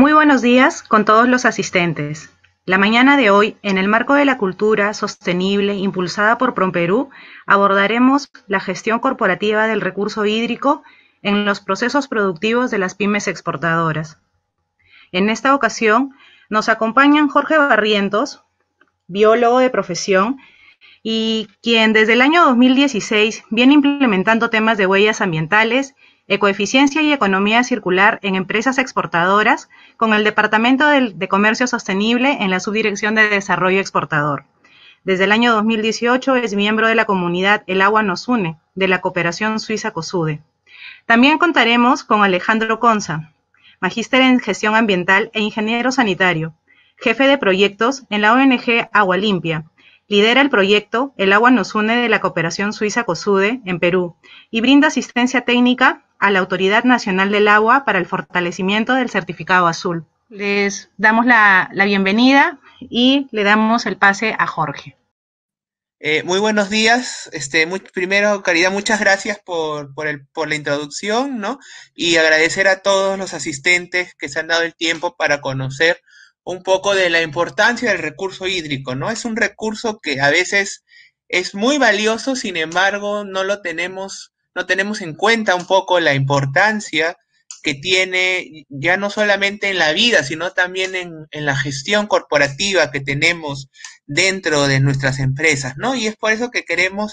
Muy buenos días con todos los asistentes. La mañana de hoy, en el marco de la cultura sostenible impulsada por PROMPERÚ, abordaremos la gestión corporativa del recurso hídrico en los procesos productivos de las pymes exportadoras. En esta ocasión, nos acompañan Jorge Barrientos, biólogo de profesión, y quien desde el año 2016 viene implementando temas de huellas ambientales, ecoeficiencia y economía circular en empresas exportadoras con el Departamento de Comercio Sostenible en la Subdirección de Desarrollo Exportador. Desde el año 2018 es miembro de la comunidad El Agua Nos Une, de la cooperación suiza COSUDE. También contaremos con Alejandro Conza, magíster en gestión ambiental e ingeniero sanitario, jefe de proyectos en la ONG Agua Limpia. Lidera el proyecto El Agua Nos Une de la cooperación suiza COSUDE en Perú y brinda asistencia técnica a la Autoridad Nacional del Agua para el fortalecimiento del certificado azul. Les damos la bienvenida y le damos el pase a Jorge. Muy buenos días. Primero, Caridad, muchas gracias por la introducción, ¿no? Y agradecer a todos los asistentes que se han dado el tiempo para conocer un poco de la importancia del recurso hídrico, ¿no? Es un recurso que a veces es muy valioso, sin embargo, no tenemos en cuenta un poco la importancia que tiene ya no solamente en la vida, sino también en la gestión corporativa que tenemos dentro de nuestras empresas, ¿no? Y es por eso que queremos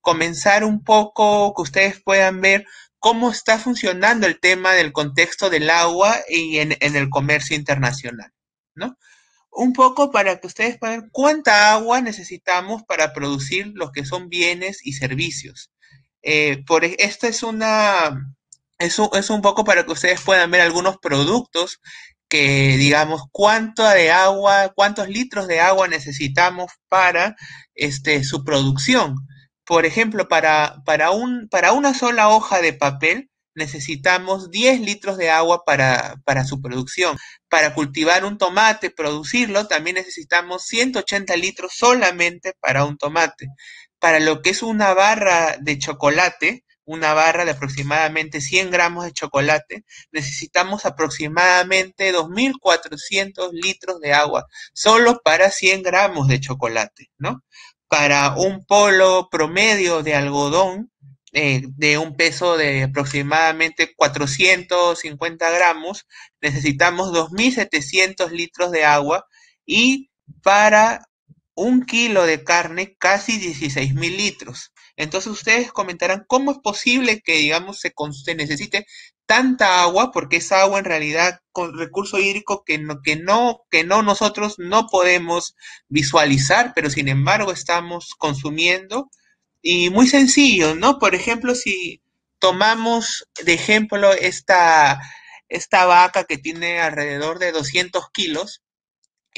comenzar un poco, que ustedes puedan ver cómo está funcionando el tema del contexto del agua y en el comercio internacional, ¿no? Un poco para que ustedes puedan ver cuánta agua necesitamos para producir los que son bienes y servicios. Es un poco para que ustedes puedan ver algunos productos que, digamos, cuántos litros de agua necesitamos para su producción. Por ejemplo, para una sola hoja de papel necesitamos 10 litros de agua para su producción. Para cultivar un tomate, producirlo, también necesitamos 180 litros solamente para un tomate. Para lo que es una barra de chocolate, una barra de aproximadamente 100 gramos de chocolate, necesitamos aproximadamente 2.400 litros de agua, solo para 100 gramos de chocolate, ¿no? Para un polo promedio de algodón, de un peso de aproximadamente 450 gramos, necesitamos 2.700 litros de agua, y para un kilo de carne, casi 16.000 litros. Entonces, ustedes comentarán cómo es posible que, digamos, se necesite tanta agua, porque es agua en realidad con recurso hídrico que nosotros no podemos visualizar, pero sin embargo estamos consumiendo. Y muy sencillo, ¿no? Por ejemplo, si tomamos de ejemplo esta vaca que tiene alrededor de 200 kilos,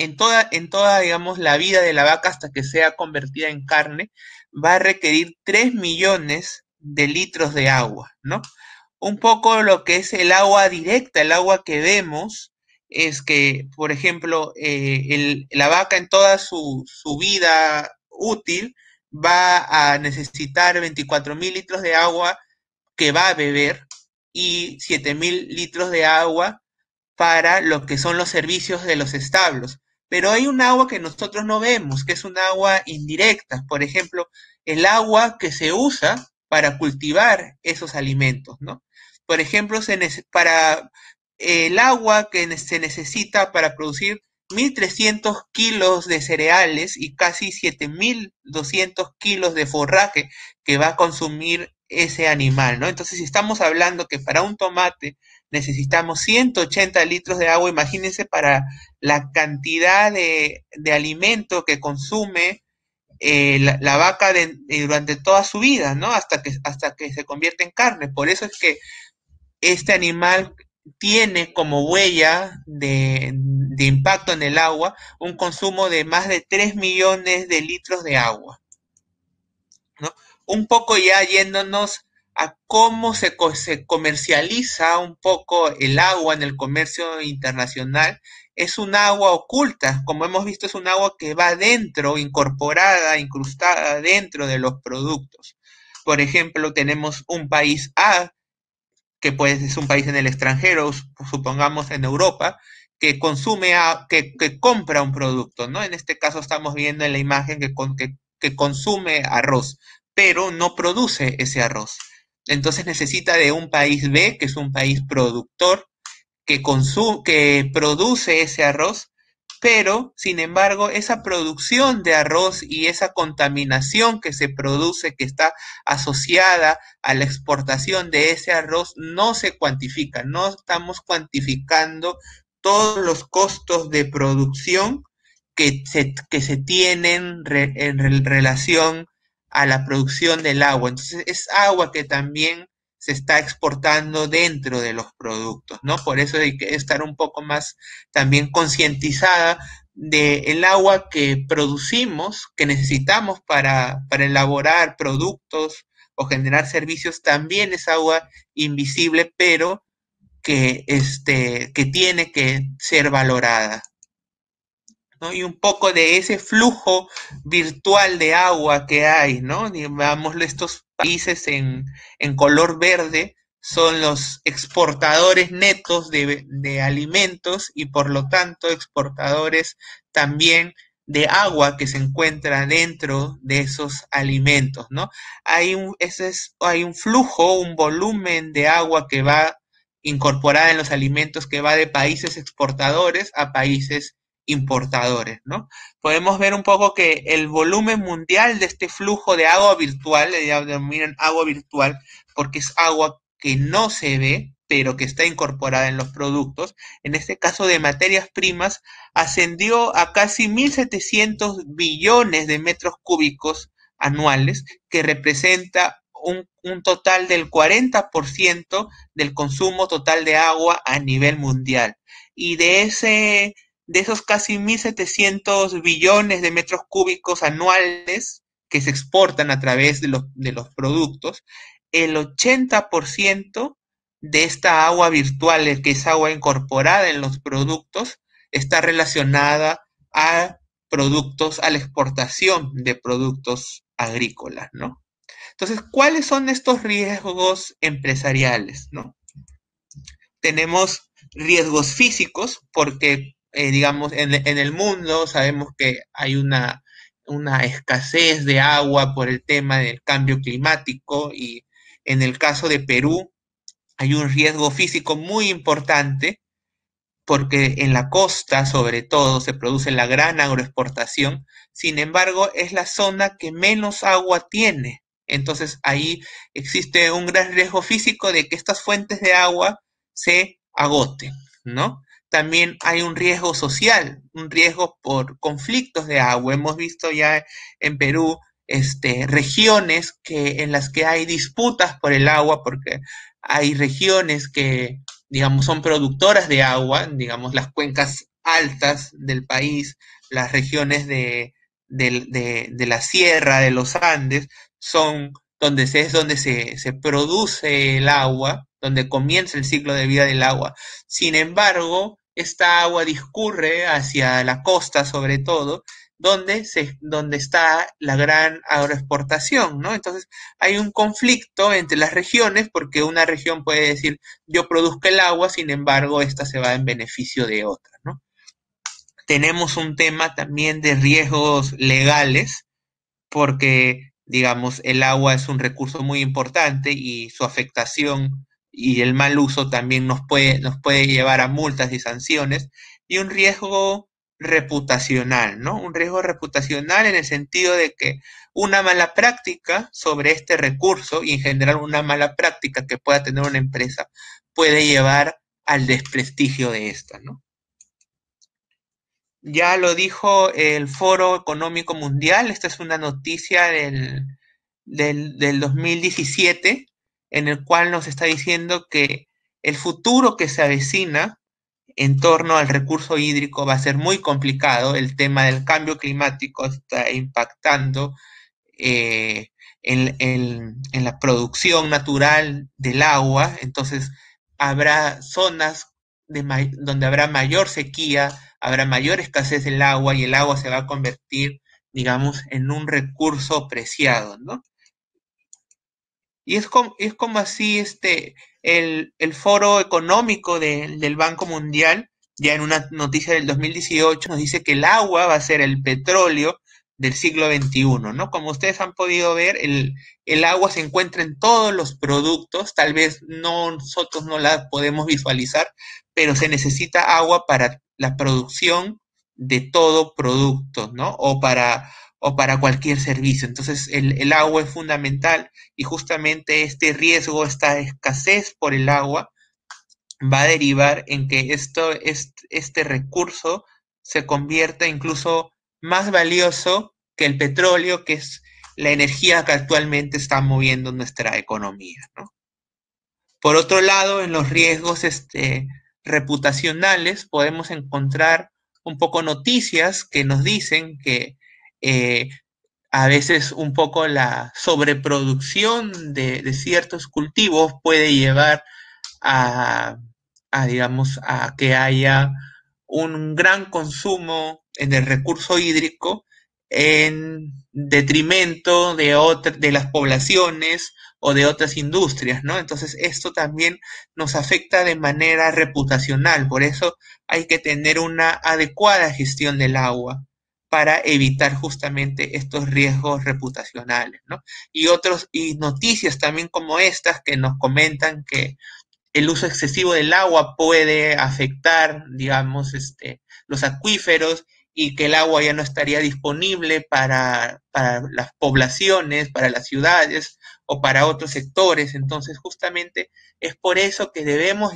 en toda, digamos, la vida de la vaca hasta que sea convertida en carne, va a requerir 3 millones de litros de agua, ¿no? Un poco lo que es el agua directa, el agua que vemos, es que, por ejemplo, la vaca en toda su vida útil va a necesitar 24.000 litros de agua que va a beber y 7.000 litros de agua para lo que son los servicios de los establos. Pero hay un agua que nosotros no vemos, que es un agua indirecta. Por ejemplo, el agua que se usa para cultivar esos alimentos, ¿no? Por ejemplo, el agua que se necesita para producir 1.300 kilos de cereales y casi 7.200 kilos de forraje que va a consumir ese animal, ¿no? Entonces, si estamos hablando que para un tomate necesitamos 180 litros de agua, imagínense para la cantidad de alimento que consume la vaca durante toda su vida, ¿no? Hasta que se convierte en carne. Por eso es que este animal tiene como huella de impacto en el agua un consumo de más de 3 millones de litros de agua, ¿no? Un poco ya yéndonos a cómo se comercializa un poco el agua en el comercio internacional. Es un agua oculta, como hemos visto, es un agua que va dentro, incorporada, incrustada dentro de los productos. Por ejemplo, tenemos un país A que pues es un país en el extranjero, supongamos en Europa, que consume, que compra un producto, ¿no? En este caso estamos viendo en la imagen que consume arroz, pero no produce ese arroz. Entonces necesita de un país B, que es un país productor, que produce ese arroz, pero, sin embargo, esa producción de arroz y esa contaminación que se produce, que está asociada a la exportación de ese arroz, no se cuantifica. No estamos cuantificando todos los costos de producción que se tienen en relación a la producción del agua. Entonces, es agua que también se está exportando dentro de los productos, ¿no? Por eso hay que estar un poco más también concientizada del agua que producimos, que necesitamos para elaborar productos o generar servicios. También es agua invisible, pero que tiene que ser valorada, ¿no? Y un poco de ese flujo virtual de agua que hay, ¿no? Digamos, estos países en color verde son los exportadores netos de alimentos y por lo tanto exportadores también de agua que se encuentra dentro de esos alimentos, ¿no? Hay un flujo, un volumen de agua que va incorporada en los alimentos, que va de países exportadores a países importadores, ¿no? Podemos ver un poco que el volumen mundial de este flujo de agua virtual, ya denominan agua virtual, porque es agua que no se ve, pero que está incorporada en los productos, en este caso de materias primas, ascendió a casi 1.700 billones de metros cúbicos anuales, que representa un total del 40% del consumo total de agua a nivel mundial. Y de esos casi 1.700 billones de metros cúbicos anuales que se exportan a través de los productos, el 80% de esta agua virtual, que es agua incorporada en los productos, está relacionada a productos, a la exportación de productos agrícolas, ¿no? Entonces, ¿cuáles son estos riesgos empresariales, ¿no? Tenemos riesgos físicos porque, digamos, en el mundo sabemos que hay una escasez de agua por el tema del cambio climático y en el caso de Perú hay un riesgo físico muy importante porque en la costa, sobre todo, se produce la gran agroexportación. Sin embargo, es la zona que menos agua tiene. Entonces, ahí existe un gran riesgo físico de que estas fuentes de agua se agoten, ¿no? También hay un riesgo social, un riesgo por conflictos de agua. Hemos visto ya en Perú regiones en las que hay disputas por el agua, porque hay regiones que, digamos, son productoras de agua, digamos, las cuencas altas del país, las regiones de la sierra, de los Andes, son donde se produce el agua, donde comienza el ciclo de vida del agua. Sin embargo, esta agua discurre hacia la costa, sobre todo, donde está la gran agroexportación, ¿no? Entonces, hay un conflicto entre las regiones, porque una región puede decir, yo produzco el agua, sin embargo, esta se va en beneficio de otra, ¿no? Tenemos un tema también de riesgos legales, porque, digamos, el agua es un recurso muy importante y su afectación y el mal uso también nos puede llevar a multas y sanciones, y un riesgo reputacional, ¿no? Un riesgo reputacional en el sentido de que una mala práctica sobre este recurso, y en general una mala práctica que pueda tener una empresa, puede llevar al desprestigio de esta, ¿no? Ya lo dijo el Foro Económico Mundial, esta es una noticia del 2017, en el cual nos está diciendo que el futuro que se avecina en torno al recurso hídrico va a ser muy complicado. El tema del cambio climático está impactando en la producción natural del agua, entonces habrá zonas donde habrá mayor sequía, habrá mayor escasez del agua y el agua se va a convertir, digamos, en un recurso preciado, ¿no? Y es como así el Foro Económico del Banco Mundial, ya en una noticia del 2018, nos dice que el agua va a ser el petróleo del siglo XXI, ¿no? Como ustedes han podido ver, el agua se encuentra en todos los productos, tal vez no, nosotros no la podemos visualizar, pero se necesita agua para la producción de todo producto, ¿no? O para cualquier servicio. Entonces, el agua es fundamental y justamente este riesgo, esta escasez por el agua, va a derivar en que este recurso se convierta incluso más valioso que el petróleo, que es la energía que actualmente está moviendo nuestra economía, ¿no? Por otro lado, en los riesgos reputacionales podemos encontrar un poco noticias que nos dicen que a veces un poco la sobreproducción de ciertos cultivos puede llevar a que haya un gran consumo en el recurso hídrico en detrimento de las poblaciones o de otras industrias, ¿no? Entonces, esto también nos afecta de manera reputacional, por eso hay que tener una adecuada gestión del agua para evitar justamente estos riesgos reputacionales, ¿no? Y noticias también como estas que nos comentan que el uso excesivo del agua puede afectar, digamos, los acuíferos y que el agua ya no estaría disponible para las poblaciones, para las ciudades o para otros sectores. Entonces, justamente es por eso que debemos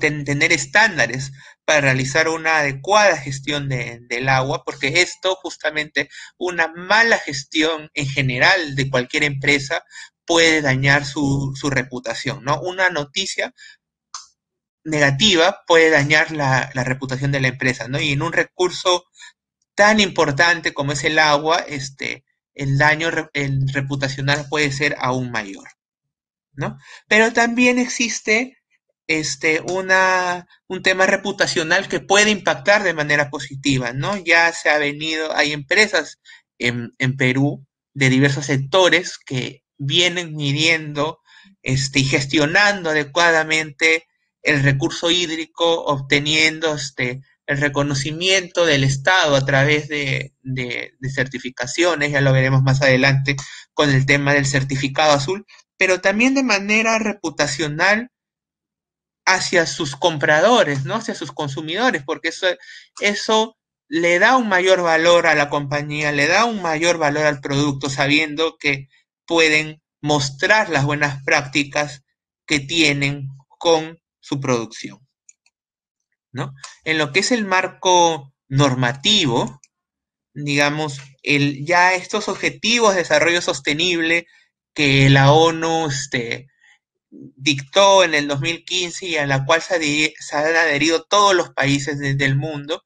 tener estándares para realizar una adecuada gestión del agua, porque esto justamente una mala gestión en general de cualquier empresa puede dañar su reputación, ¿no? Una noticia negativa puede dañar la reputación de la empresa, ¿no? Y en un recurso tan importante como es el agua, el daño reputacional puede ser aún mayor, ¿no? Pero también existe un tema reputacional que puede impactar de manera positiva, ¿no? Ya hay empresas en Perú de diversos sectores que vienen midiendo y gestionando adecuadamente el recurso hídrico, obteniendo el reconocimiento del Estado a través de certificaciones, ya lo veremos más adelante con el tema del certificado azul, pero también de manera reputacional hacia sus compradores, ¿no? Hacia sus consumidores, porque eso le da un mayor valor a la compañía, le da un mayor valor al producto, sabiendo que pueden mostrar las buenas prácticas que tienen con su producción, ¿no? En lo que es el marco normativo, digamos, ya estos objetivos de desarrollo sostenible que la ONU dictó en el 2015 y a la cual se han adherido todos los países del mundo,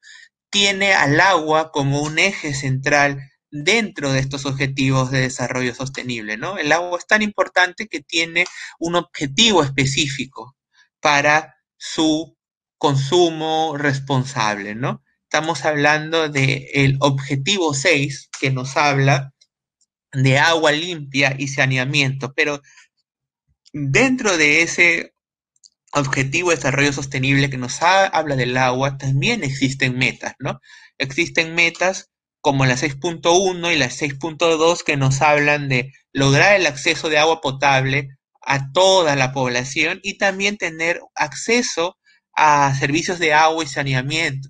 tiene al agua como un eje central dentro de estos objetivos de desarrollo sostenible, ¿no? El agua es tan importante que tiene un objetivo específico para su consumo responsable, ¿no? Estamos hablando del objetivo 6, que nos habla de agua limpia y saneamiento, pero dentro de ese objetivo de desarrollo sostenible que nos habla del agua, también existen metas, ¿no? Existen metas como la 6.1 y la 6.2 que nos hablan de lograr el acceso de agua potable a toda la población y también tener acceso a servicios de agua y saneamiento.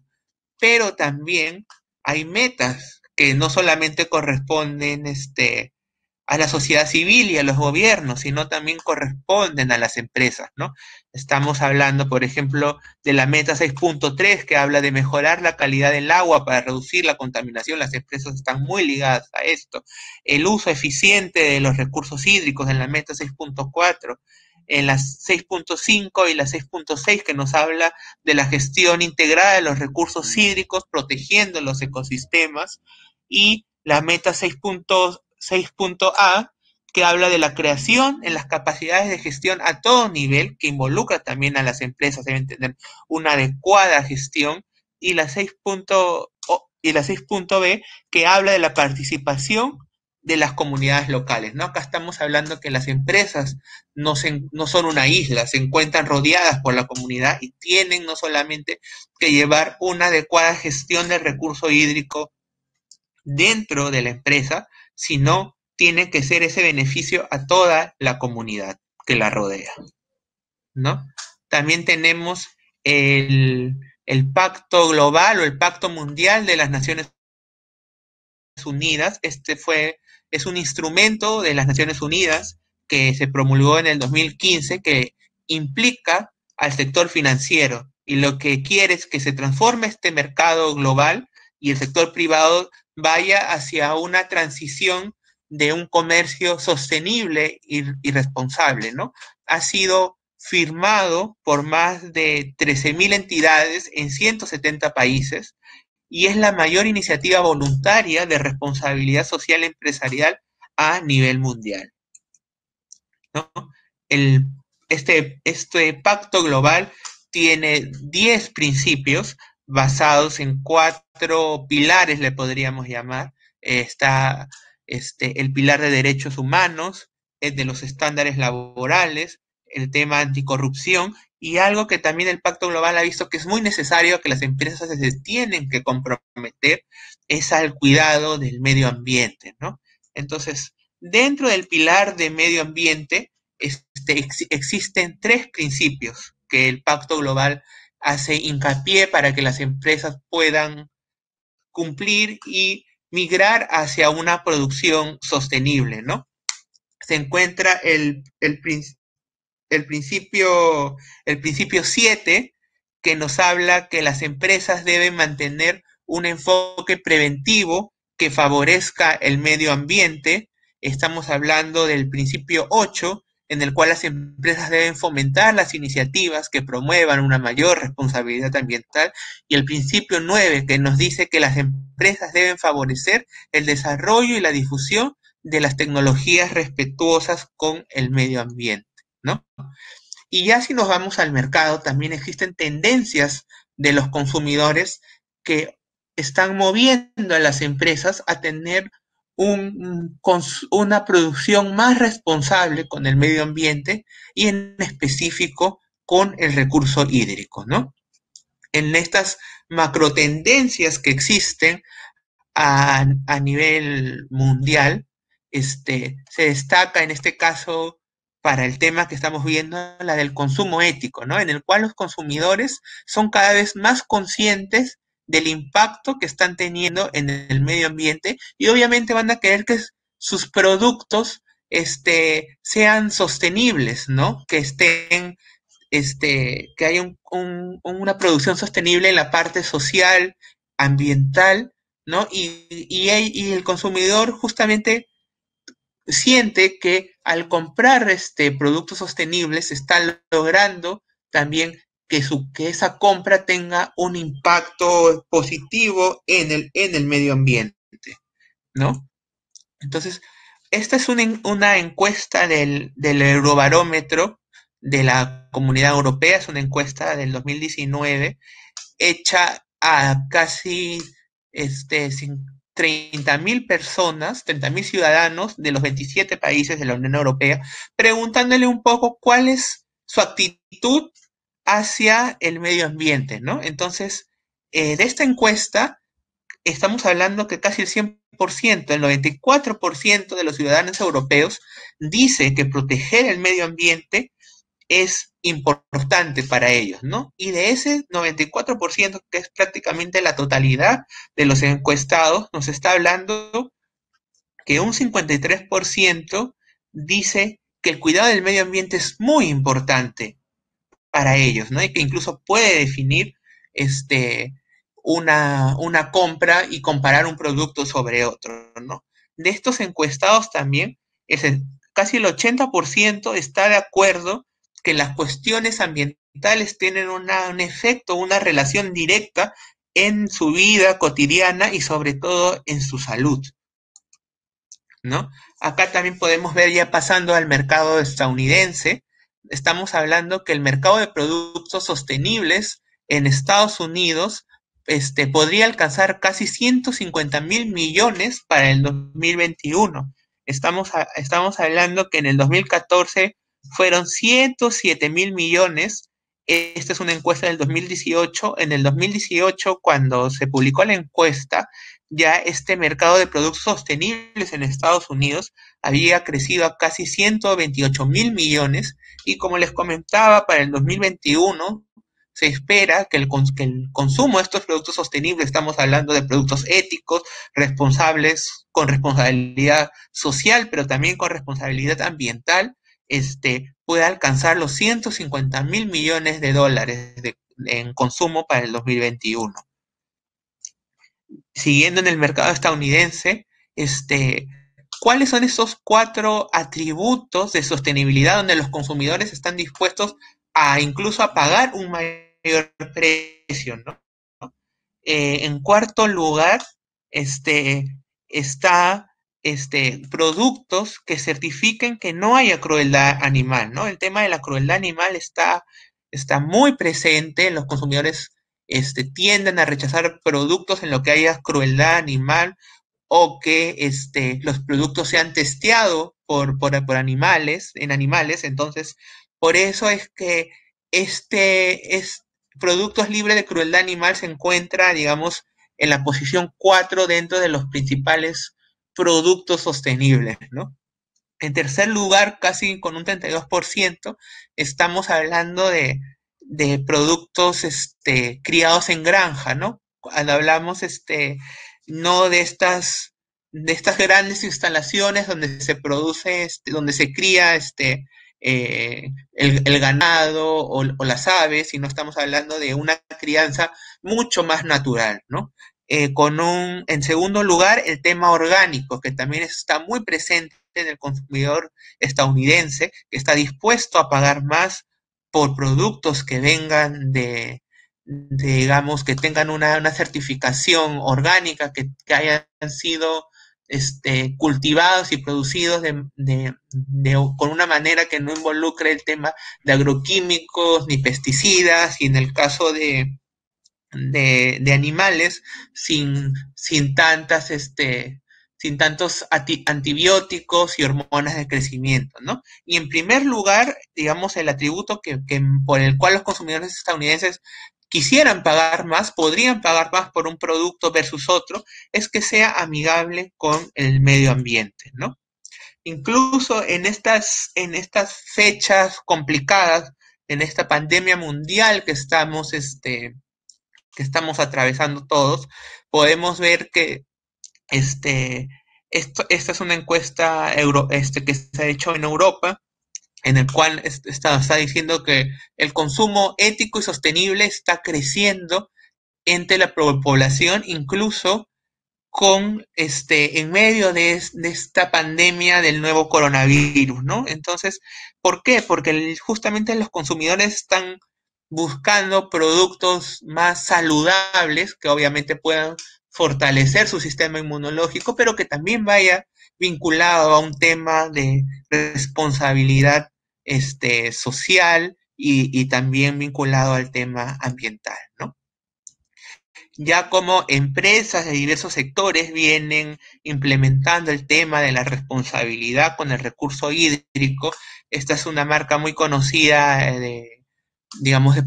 Pero también hay metas que no solamente corresponden a la sociedad civil y a los gobiernos, sino también corresponden a las empresas, ¿no? Estamos hablando, por ejemplo, de la meta 6.3, que habla de mejorar la calidad del agua para reducir la contaminación. Las empresas están muy ligadas a esto. El uso eficiente de los recursos hídricos en la meta 6.4, en las 6.5 y la 6.6, que nos habla de la gestión integrada de los recursos hídricos, protegiendo los ecosistemas, y la meta 6.A, que habla de la creación en las capacidades de gestión a todo nivel, que involucra también a las empresas, deben tener una adecuada gestión, y la 6.B, que habla de la participación de las comunidades locales, ¿no? Acá estamos hablando que las empresas no son una isla, se encuentran rodeadas por la comunidad y tienen no solamente que llevar una adecuada gestión del recurso hídrico dentro de la empresa, sino tiene que ser ese beneficio a toda la comunidad que la rodea, ¿no? También tenemos el Pacto Global o el Pacto Mundial de las Naciones Unidas. Es un instrumento de las Naciones Unidas que se promulgó en el 2015 que implica al sector financiero y lo que quiere es que se transforme este mercado global y el sector privado vaya hacia una transición de un comercio sostenible y responsable, ¿no? Ha sido firmado por más de 13.000 entidades en 170 países y es la mayor iniciativa voluntaria de responsabilidad social empresarial a nivel mundial, ¿no? Este pacto global tiene 10 principios basados en 4 pilares, le podríamos llamar. Está el pilar de derechos humanos, el de los estándares laborales, el tema anticorrupción, y algo que también el Pacto Global ha visto que es muy necesario que las empresas se tienen que comprometer, es al cuidado del medio ambiente, ¿no? Entonces, dentro del pilar de medio ambiente, existen 3 principios que el Pacto Global hace hincapié para que las empresas puedan cumplir y migrar hacia una producción sostenible, ¿no? Se encuentra el principio 7, que nos habla que las empresas deben mantener un enfoque preventivo que favorezca el medio ambiente. Estamos hablando del principio 8, en el cual las empresas deben fomentar las iniciativas que promuevan una mayor responsabilidad ambiental. Y el principio 9, que nos dice que las empresas deben favorecer el desarrollo y la difusión de las tecnologías respetuosas con el medio ambiente, ¿no? Y ya si nos vamos al mercado, también existen tendencias de los consumidores que están moviendo a las empresas a tener una producción más responsable con el medio ambiente y en específico con el recurso hídrico, ¿no? En estas macrotendencias que existen a nivel mundial, se destaca en este caso, para el tema que estamos viendo, la del consumo ético, ¿no? En el cual los consumidores son cada vez más conscientes del impacto que están teniendo en el medio ambiente y obviamente van a querer que sus productos sean sostenibles, ¿no? Que estén, que haya una producción sostenible en la parte social, ambiental, ¿no? Y el consumidor justamente siente que al comprar productos sostenibles está logrando también que esa compra tenga un impacto positivo en el medio ambiente, ¿no? Entonces, esta es una encuesta del Eurobarómetro de la Comunidad Europea, es una encuesta del 2019 hecha a casi 30.000 personas, 30.000 ciudadanos de los 27 países de la Unión Europea, preguntándole un poco cuál es su actitud hacia el medio ambiente, ¿no? Entonces, de esta encuesta, estamos hablando que casi el 100%, el 94% de los ciudadanos europeos dice que proteger el medio ambiente es importante para ellos, ¿no? Y de ese 94%, que es prácticamente la totalidad de los encuestados, nos está hablando que un 53% dice que el cuidado del medio ambiente es muy importante para ellos, ¿no? Y que incluso puede definir una compra y comparar un producto sobre otro, ¿no? De estos encuestados también, casi el 80% está de acuerdo que las cuestiones ambientales tienen un efecto, una relación directa en su vida cotidiana y sobre todo en su salud, ¿no? Acá también podemos ver, ya pasando al mercado estadounidense, estamos hablando que el mercado de productos sostenibles en Estados Unidos podría alcanzar casi 150 mil millones para el 2021, estamos hablando que en el 2014 fueron 107.000 millones. Esta es una encuesta del 2018. En el 2018, cuando se publicó la encuesta, ya este mercado de productos sostenibles en Estados Unidos había crecido a casi 128.000 millones. Y como les comentaba, para el 2021 se espera que el consumo de estos productos sostenibles, estamos hablando de productos éticos, responsables, con responsabilidad social, pero también con responsabilidad ambiental, puede alcanzar los 150.000 millones de dólares en consumo para el 2021. Siguiendo en el mercado estadounidense, ¿cuáles son esos 4 atributos de sostenibilidad donde los consumidores están dispuestos a incluso a pagar un mayor precio, ¿no? En cuarto lugar, productos que certifiquen que no haya crueldad animal, ¿no? El tema de la crueldad animal está muy presente. Los consumidores tienden a rechazar productos en los que haya crueldad animal o que los productos sean testeados por animales, entonces. Por eso es que productos libres de crueldad animal se encuentra, digamos, en la posición 4 dentro de los principales productos sostenibles, ¿no? En tercer lugar, casi con un 32%, estamos hablando de productos criados en granja, ¿no? Cuando hablamos no de estas grandes instalaciones donde se produce, donde se cría el ganado o las aves, y no estamos hablando de una crianza mucho más natural, ¿no? En segundo lugar, el tema orgánico, que también está muy presente en el consumidor estadounidense, que está dispuesto a pagar más por productos que vengan digamos, que tengan una certificación orgánica, que hayan sido cultivados y producidos con una manera que no involucre el tema de agroquímicos ni pesticidas, y en el caso de animales sin tantos antibióticos y hormonas de crecimiento, ¿no? Y en primer lugar, digamos, el atributo por el cual los consumidores estadounidenses quisieran pagar más, podrían pagar más por un producto versus otro, es que sea amigable con el medio ambiente, ¿no? Incluso en estas fechas complicadas, en esta pandemia mundial que estamos atravesando todos, podemos ver que esta es una encuesta que se ha hecho en Europa, en el cual está diciendo que el consumo ético y sostenible está creciendo entre la población, incluso en medio de esta pandemia del nuevo coronavirus, ¿no? Entonces, ¿por qué? Porque justamente los consumidores están buscando productos más saludables que obviamente puedan fortalecer su sistema inmunológico, pero que también vaya vinculado a un tema de responsabilidad social y también vinculado al tema ambiental, ¿no? Ya como empresas de diversos sectores vienen implementando el tema de la responsabilidad con el recurso hídrico. Esta es una marca muy conocida de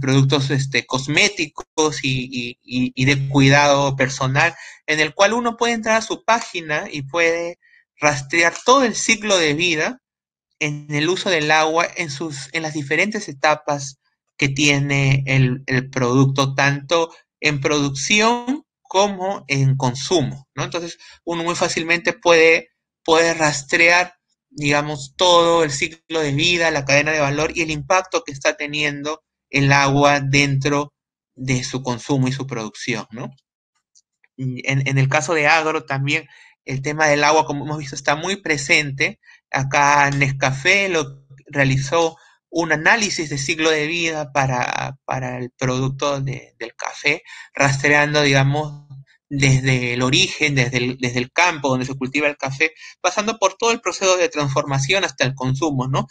productos cosméticos y de cuidado personal, en el cual uno puede entrar a su página y puede rastrear todo el ciclo de vida en el uso del agua en las diferentes etapas que tiene el producto, tanto en producción como en consumo, ¿no? Entonces, uno muy fácilmente puede rastrear, digamos, todo el ciclo de vida, la cadena de valor y el impacto que está teniendo el agua dentro de su consumo y su producción, ¿no? En el caso de agro también, el tema del agua, como hemos visto, está muy presente. Acá Nescafé realizó un análisis de ciclo de vida para el producto del café, rastreando, digamos, desde el origen, desde el campo donde se cultiva el café, pasando por todo el proceso de transformación hasta el consumo, ¿no?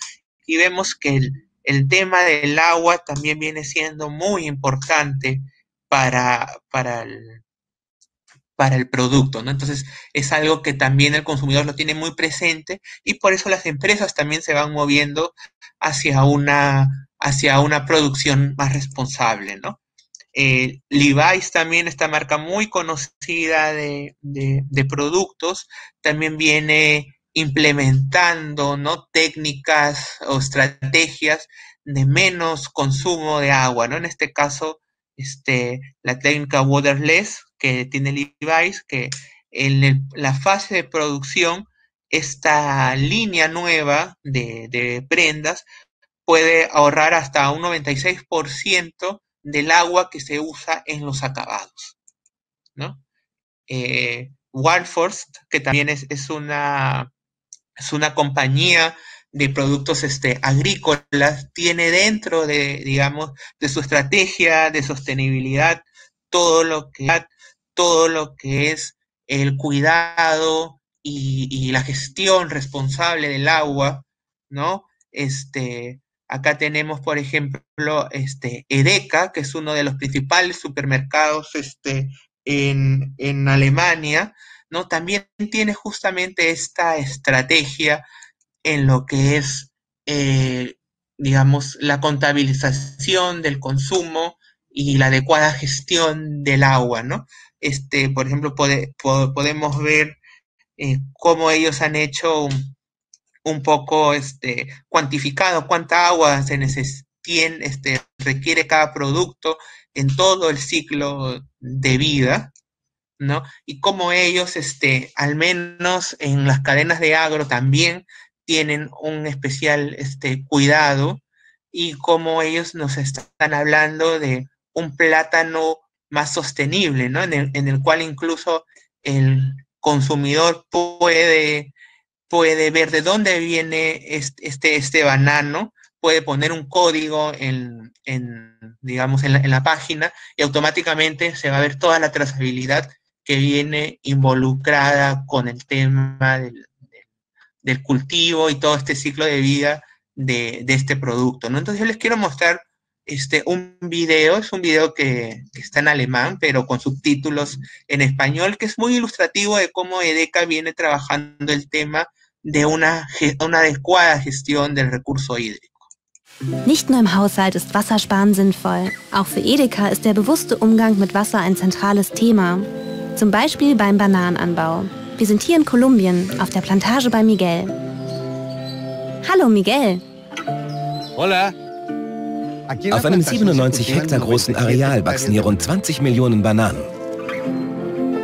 Y vemos que el tema del agua también viene siendo muy importante para, para el para el producto, ¿no? Entonces, es algo que también el consumidor lo tiene muy presente y por eso las empresas también se van moviendo hacia una producción más responsable, ¿no? Levi's también, esta marca muy conocida de productos, también viene implementando, ¿no?, técnicas o estrategias de menos consumo de agua, ¿no? En este caso, la técnica Waterless que tiene Levi's, que en la fase de producción, esta línea nueva de prendas puede ahorrar hasta un 96% del agua que se usa en los acabados, ¿no? Waterforce, que también es una compañía de productos agrícolas, tiene dentro de su estrategia de sostenibilidad todo lo que es el cuidado y la gestión responsable del agua, ¿no? Acá tenemos, por ejemplo, Edeka, que es uno de los principales supermercados en Alemania, ¿no? También tiene justamente esta estrategia en lo que es, la contabilización del consumo y la adecuada gestión del agua, ¿no? Por ejemplo, podemos ver cómo ellos han hecho un poco cuantificado cuánta agua requiere cada producto en todo el ciclo de vida, ¿no? Y como ellos, al menos en las cadenas de agro también tienen un especial cuidado, y como ellos nos están hablando de un plátano más sostenible, ¿no? En el cual incluso el consumidor puede ver de dónde viene este banano, puede poner un código en la página y automáticamente se va a ver toda la trazabilidad que viene involucrada con el tema del cultivo y todo este ciclo de vida de este producto, ¿no? Entonces yo les quiero mostrar un video, es un video que está en alemán, pero con subtítulos en español, que es muy ilustrativo de cómo Edeka viene trabajando el tema de una adecuada gestión del recurso hídrico. Nicht nur im Haushalt ist Wassersparen sinnvoll. Auch für Edeka ist der bewusste Umgang mit Wasser ein zentrales Thema. Zum Beispiel beim Bananenanbau. Wir sind hier in Kolumbien, auf der Plantage bei Miguel. Hallo Miguel. Hola. Auf einem 97 Hektar großen Areal wachsen hier rund 20 Millionen Bananen.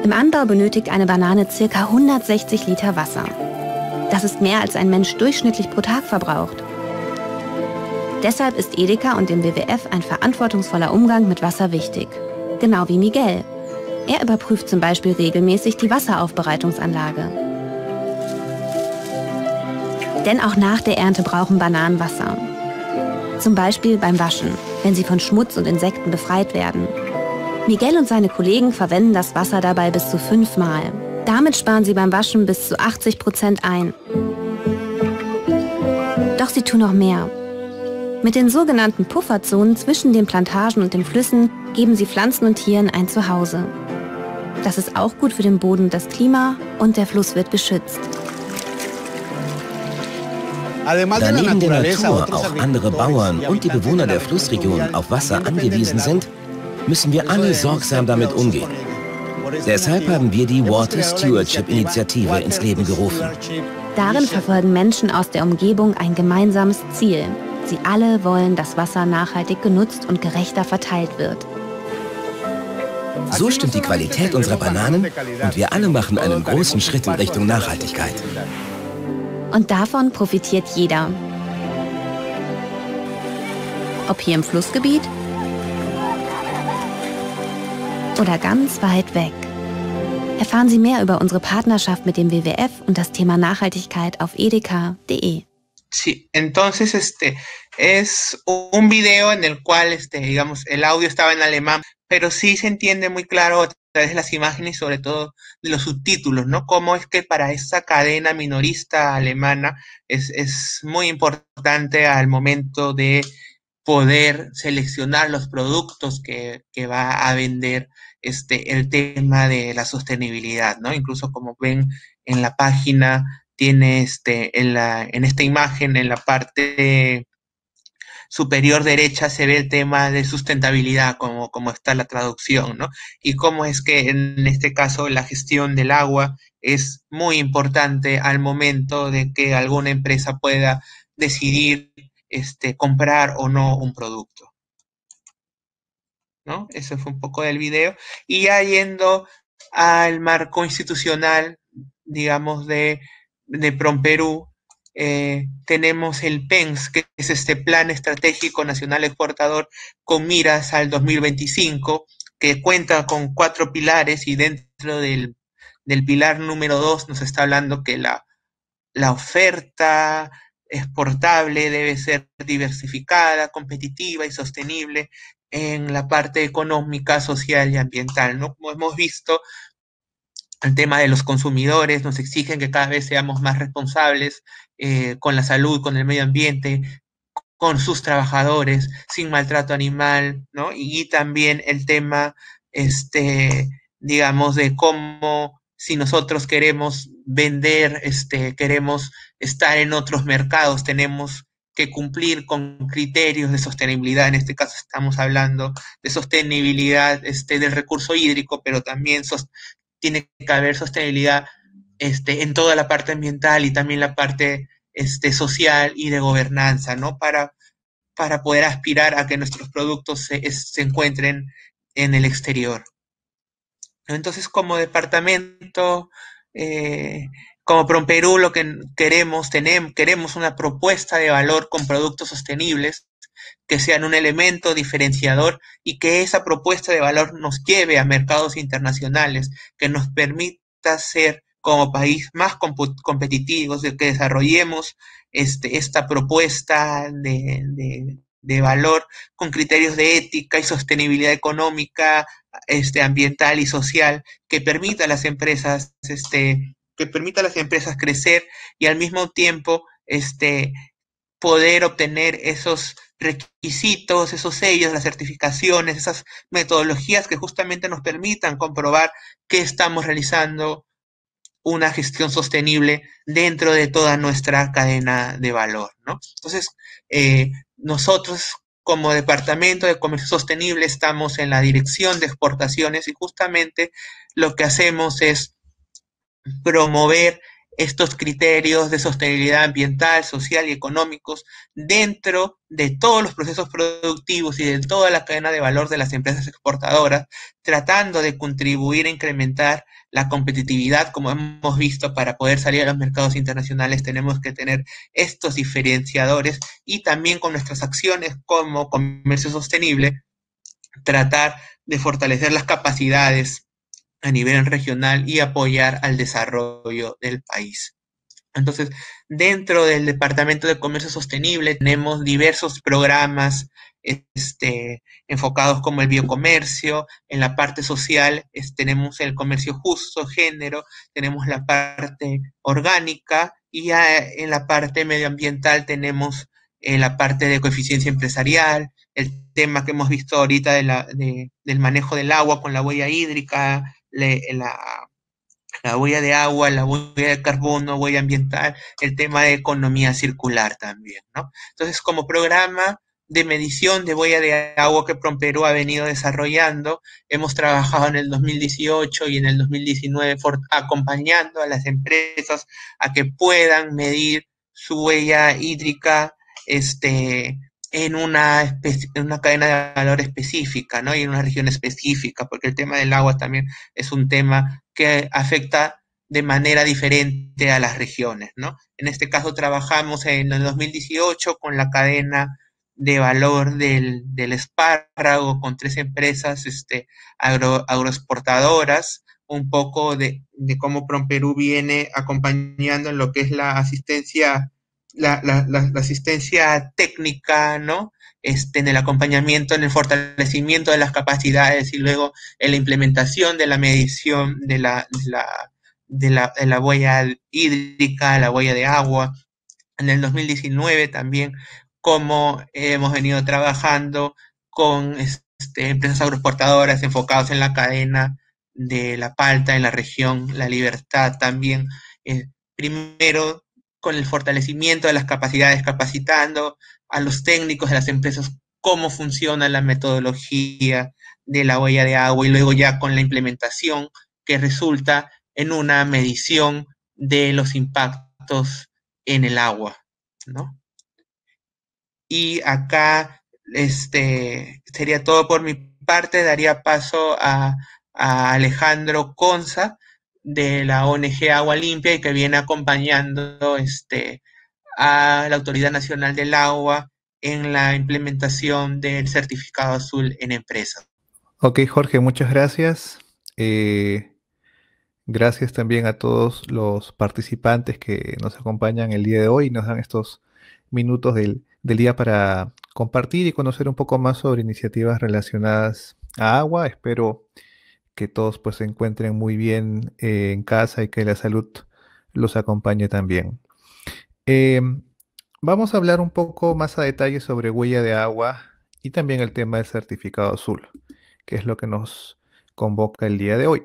Im Anbau benötigt eine Banane ca. 160 Liter Wasser. Das ist mehr als ein Mensch durchschnittlich pro Tag verbraucht. Deshalb ist Edeka und dem WWF ein verantwortungsvoller Umgang mit Wasser wichtig. Genau wie Miguel. Er überprüft zum Beispiel regelmäßig die Wasseraufbereitungsanlage. Denn auch nach der Ernte brauchen Bananen Wasser. Zum Beispiel beim Waschen, wenn sie von Schmutz und Insekten befreit werden. Miguel und seine Kollegen verwenden das Wasser dabei bis zu 5-mal. Damit sparen sie beim Waschen bis zu 80% ein. Doch sie tun noch mehr. Mit den sogenannten Pufferzonen zwischen den Plantagen und den Flüssen geben sie Pflanzen und Tieren ein Zuhause. Das ist auch gut für den Boden, das Klima und der Fluss wird geschützt. Da neben der Natur auch andere Bauern und die Bewohner der Flussregion auf Wasser angewiesen sind, müssen wir alle sorgsam damit umgehen. Deshalb haben wir die Water Stewardship-Initiative ins Leben gerufen. Darin verfolgen Menschen aus der Umgebung ein gemeinsames Ziel. Sie alle wollen, dass Wasser nachhaltig genutzt und gerechter verteilt wird. So stimmt die Qualität unserer Bananen und wir alle machen einen großen Schritt in Richtung Nachhaltigkeit. Und davon profitiert jeder. Ob hier im Flussgebiet oder ganz weit weg. Erfahren Sie mehr über unsere Partnerschaft mit dem WWF und das Thema Nachhaltigkeit auf edeka.de. Sí, entonces es un video en el cual el audio estaba en alemán, pero sí se entiende muy claro a través de las imágenes y sobre todo de los subtítulos, ¿no? Cómo es que para esa cadena minorista alemana es muy importante al momento de poder seleccionar los productos que va a vender el tema de la sostenibilidad, ¿no? Incluso como ven en la página, tiene en esta imagen, en la parte superior derecha se ve el tema de sustentabilidad, como está la traducción, ¿no? Y cómo es que en este caso la gestión del agua es muy importante al momento de que alguna empresa pueda decidir comprar o no un producto, ¿no? Ese fue un poco del video. Y ya yendo al marco institucional, digamos, de PROMPERÚ, tenemos el PENS, que es Plan Estratégico Nacional Exportador con miras al 2025, que cuenta con 4 pilares, y dentro del pilar número 2 nos está hablando que la oferta exportable debe ser diversificada, competitiva y sostenible en la parte económica, social y ambiental, ¿no? Como hemos visto, el tema de los consumidores nos exigen que cada vez seamos más responsables con la salud, con el medio ambiente, con sus trabajadores, sin maltrato animal, ¿no? Y también el tema, digamos, de cómo, si nosotros queremos vender, queremos estar en otros mercados, tenemos que cumplir con criterios de sostenibilidad. En este caso estamos hablando de sostenibilidad del recurso hídrico, pero también tiene que haber sostenibilidad en toda la parte ambiental y también la parte social y de gobernanza, ¿no? Para poder aspirar a que nuestros productos se encuentren en el exterior. Entonces, como departamento, como PROMPERÚ, lo que queremos una propuesta de valor con productos sostenibles que sean un elemento diferenciador y que esa propuesta de valor nos lleve a mercados internacionales, que nos permita ser como país más competitivos, de que desarrollemos esta propuesta de valor con criterios de ética y sostenibilidad económica, ambiental y social, que permita a las empresas crecer y al mismo tiempo poder obtener esos requisitos, esos sellos, las certificaciones, esas metodologías que justamente nos permitan comprobar que estamos realizando una gestión sostenible dentro de toda nuestra cadena de valor, ¿no? Entonces, nosotros como Departamento de Comercio Sostenible estamos en la Dirección de Exportaciones y justamente lo que hacemos es promover estos criterios de sostenibilidad ambiental, social y económicos dentro de todos los procesos productivos y de toda la cadena de valor de las empresas exportadoras, tratando de contribuir a incrementar la competitividad. Como hemos visto, para poder salir a los mercados internacionales tenemos que tener estos diferenciadores y también con nuestras acciones como comercio sostenible, tratar de fortalecer las capacidades a nivel regional y apoyar al desarrollo del país. Entonces, dentro del Departamento de Comercio Sostenible tenemos diversos programas enfocados como el biocomercio. En la parte social tenemos el comercio justo, género, tenemos la parte orgánica y ya en la parte medioambiental tenemos la parte de coeficiencia empresarial, el tema que hemos visto ahorita del manejo del agua con la huella hídrica, la huella de agua, la huella de carbono, huella ambiental, el tema de economía circular también, ¿no? Entonces, como programa de medición de huella de agua que PROMPERÚ ha venido desarrollando, hemos trabajado en el 2018 y en el 2019 acompañando a las empresas a que puedan medir su huella hídrica en una cadena de valor específica, ¿no? Y en una región específica, porque el tema del agua también es un tema que afecta de manera diferente a las regiones, ¿no? En este caso trabajamos en el 2018 con la cadena de valor del espárrago, con 3 empresas agroexportadoras, un poco de cómo PROMPERÚ viene acompañando en lo que es la asistencia asistencia técnica, ¿no? En el acompañamiento, en el fortalecimiento de las capacidades y luego en la implementación de la medición de la huella hídrica, la huella de agua. En el 2019 también, como hemos venido trabajando con empresas agroexportadoras enfocados en la cadena de la palta, en la región, la libertad también. Primero, con el fortalecimiento de las capacidades, capacitando a los técnicos de las empresas cómo funciona la metodología de la huella de agua, y luego ya con la implementación que resulta en una medición de los impactos en el agua, ¿no? Y acá sería todo por mi parte. Daría paso a Alejandro Conza, de la ONG Agua Limpia, y que viene acompañando a la Autoridad Nacional del Agua en la implementación del certificado azul en empresa. Ok, Jorge, muchas gracias. Gracias también a todos los participantes que nos acompañan el día de hoy y nos dan estos minutos del día para compartir y conocer un poco más sobre iniciativas relacionadas a agua. Espero que todos pues se encuentren muy bien en casa y que la salud los acompañe también. Vamos a hablar un poco más a detalle sobre huella de agua y también el tema del certificado azul, que es lo que nos convoca el día de hoy.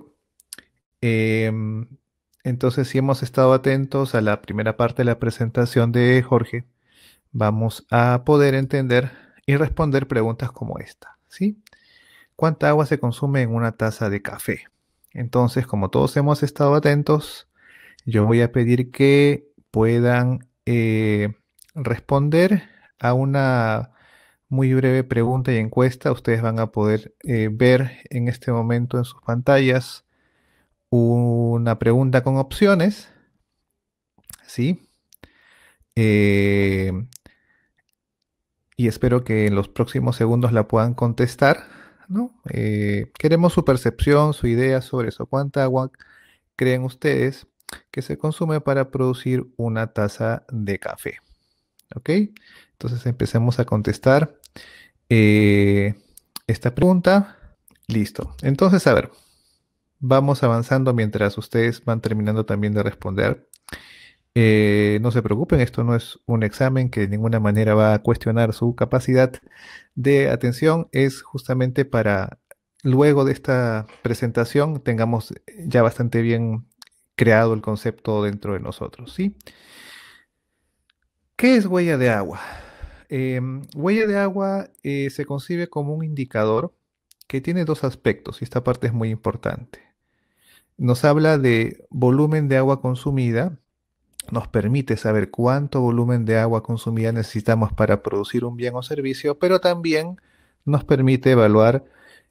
Entonces, si hemos estado atentos a la primera parte de la presentación de Jorge, vamos a poder entender y responder preguntas como esta, ¿sí? ¿Cuánta agua se consume en una taza de café? Entonces, como todos hemos estado atentos, yo voy a pedir que puedan responder a una muy breve pregunta y encuesta. Ustedes van a poder ver en este momento en sus pantallas una pregunta con opciones, ¿sí? Y espero que en los próximos segundos la puedan contestar, ¿no? Queremos su percepción, su idea sobre eso. ¿Cuánta agua creen ustedes que se consume para producir una taza de café? ¿Ok? Entonces empecemos a contestar esta pregunta. Listo. Entonces, a ver, vamos avanzando mientras ustedes van terminando también de responder. No se preocupen, esto no es un examen que de ninguna manera va a cuestionar su capacidad de atención. Es justamente para luego de esta presentación tengamos ya bastante bien creado el concepto dentro de nosotros, ¿sí? ¿Qué es huella de agua? Huella de agua se concibe como un indicador que tiene dos aspectos, y esta parte es muy importante. Nos habla de volumen de agua consumida. Nos permite saber cuánto volumen de agua consumida necesitamos para producir un bien o servicio, pero también nos permite evaluar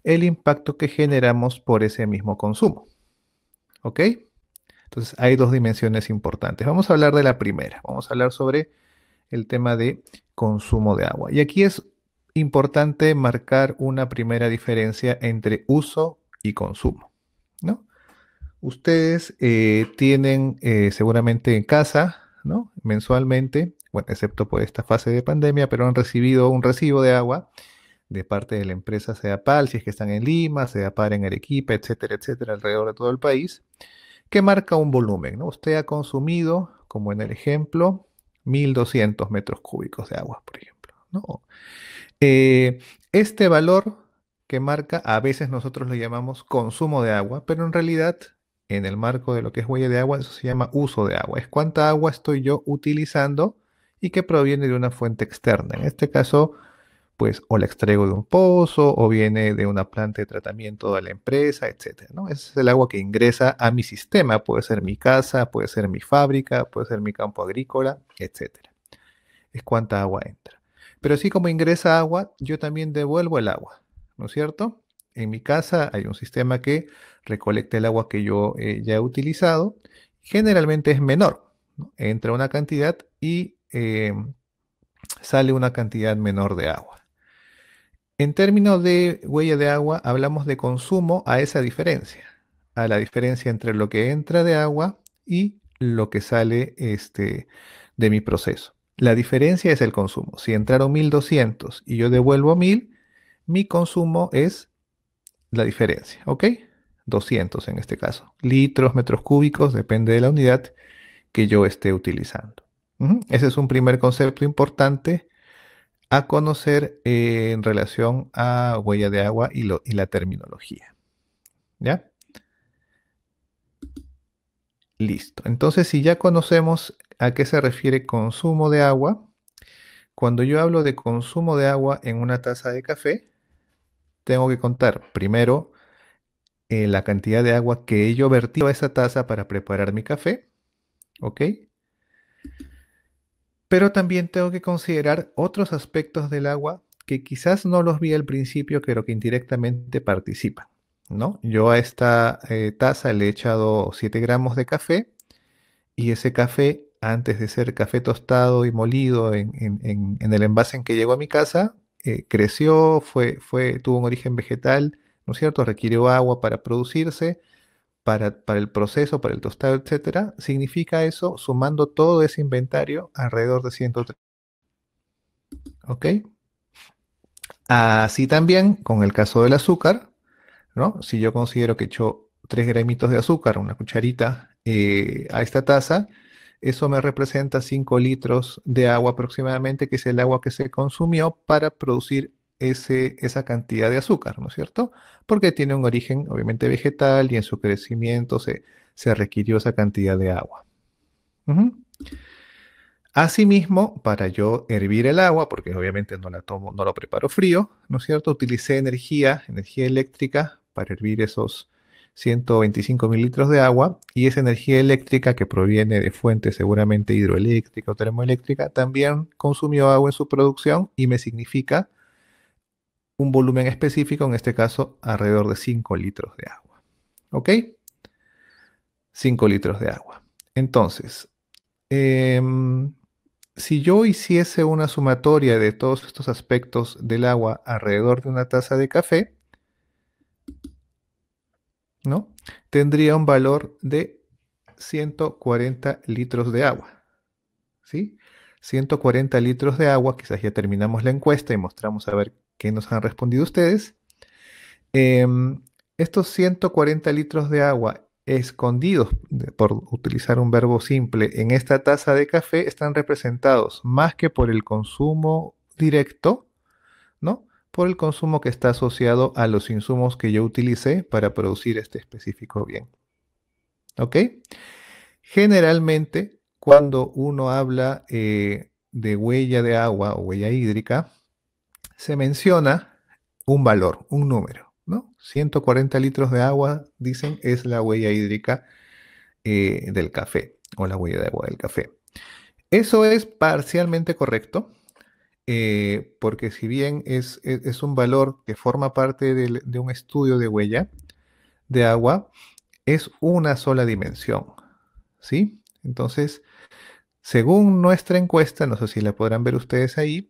el impacto que generamos por ese mismo consumo. ¿Ok? Entonces hay dos dimensiones importantes. Vamos a hablar de la primera. Vamos a hablar sobre el tema de consumo de agua. Y aquí es importante marcar una primera diferencia entre uso y consumo, ¿no? Ustedes tienen seguramente en casa, ¿no? Mensualmente, bueno, excepto por esta fase de pandemia, pero han recibido un recibo de agua de parte de la empresa SEDAPAL, si es que están en Lima, SEDAPAL en Arequipa, etcétera, etcétera, alrededor de todo el país, que marca un volumen, ¿no? Usted ha consumido, como en el ejemplo, 1.200 metros cúbicos de agua, por ejemplo, ¿no? Este valor que marca, a veces nosotros lo llamamos consumo de agua, pero en realidad, en el marco de lo que es huella de agua, eso se llama uso de agua. Es cuánta agua estoy yo utilizando y que proviene de una fuente externa. En este caso, pues, o la extraigo de un pozo, o viene de una planta de tratamiento de la empresa, etc., ¿no? Ese es el agua que ingresa a mi sistema. Puede ser mi casa, puede ser mi fábrica, puede ser mi campo agrícola, etc. Es cuánta agua entra. Pero así como ingresa agua, yo también devuelvo el agua, ¿no es cierto? En mi casa hay un sistema que recolecta el agua que yo ya he utilizado. Generalmente es menor, ¿no? Entra una cantidad y sale una cantidad menor de agua. En términos de huella de agua, hablamos de consumo a esa diferencia, a la diferencia entre lo que entra de agua y lo que sale de mi proceso. La diferencia es el consumo. Si entraron 1.200 y yo devuelvo 1.000, mi consumo es la diferencia, ¿ok? 200 en este caso. Litros, metros cúbicos, depende de la unidad que yo esté utilizando. Ese es un primer concepto importante a conocer en relación a huella de agua y la terminología. ¿Ya? Listo. Entonces, si ya conocemos a qué se refiere consumo de agua, cuando yo hablo de consumo de agua en una taza de café, tengo que contar primero la cantidad de agua que yo vertí a esa taza para preparar mi café, ¿ok? Pero también tengo que considerar otros aspectos del agua que quizás no los vi al principio, pero que indirectamente participan, ¿no? Yo a esta taza le he echado 7 gramos de café y ese café, antes de ser café tostado y molido en el envase en que llegó a mi casa, creció, tuvo un origen vegetal, ¿no es cierto? Requirió agua para producirse, para el proceso, para el tostado, etcétera. Significa eso, sumando todo ese inventario, alrededor de 130. ¿Ok? Así también, con el caso del azúcar, ¿no? Si yo considero que echo 3 gramitos de azúcar, una cucharita, a esta taza, eso me representa 5 litros de agua aproximadamente, que es el agua que se consumió para producir esa cantidad de azúcar, ¿no es cierto? Porque tiene un origen obviamente vegetal y en su crecimiento se requirió esa cantidad de agua. Asimismo, para yo hervir el agua, porque obviamente no lo preparo frío, ¿no es cierto? Utilicé energía eléctrica para hervir esos 125 mililitros de agua, y esa energía eléctrica, que proviene de fuentes seguramente hidroeléctrica o termoeléctrica, también consumió agua en su producción y me significa un volumen específico, en este caso alrededor de 5 litros de agua. ¿Ok? 5 litros de agua. Entonces, si yo hiciese una sumatoria de todos estos aspectos del agua alrededor de una taza de café, ¿no? Tendría un valor de 140 litros de agua. ¿Sí? 140 litros de agua. Quizás ya terminamos la encuesta y mostramos a ver qué nos han respondido ustedes. Estos 140 litros de agua escondidos, por utilizar un verbo simple, en esta taza de café, están representados más que por el consumo directo, ¿no? Por el consumo que está asociado a los insumos que yo utilicé para producir este específico bien. ¿Ok? Generalmente, cuando uno habla de huella de agua o huella hídrica, se menciona un valor, un número, ¿no? 140 litros de agua, dicen, es la huella hídrica del café, o la huella de agua del café. Eso es parcialmente correcto, porque si bien es un valor que forma parte de un estudio de huella de agua, es una sola dimensión, ¿sí? Entonces, según nuestra encuesta, no sé si la podrán ver ustedes ahí,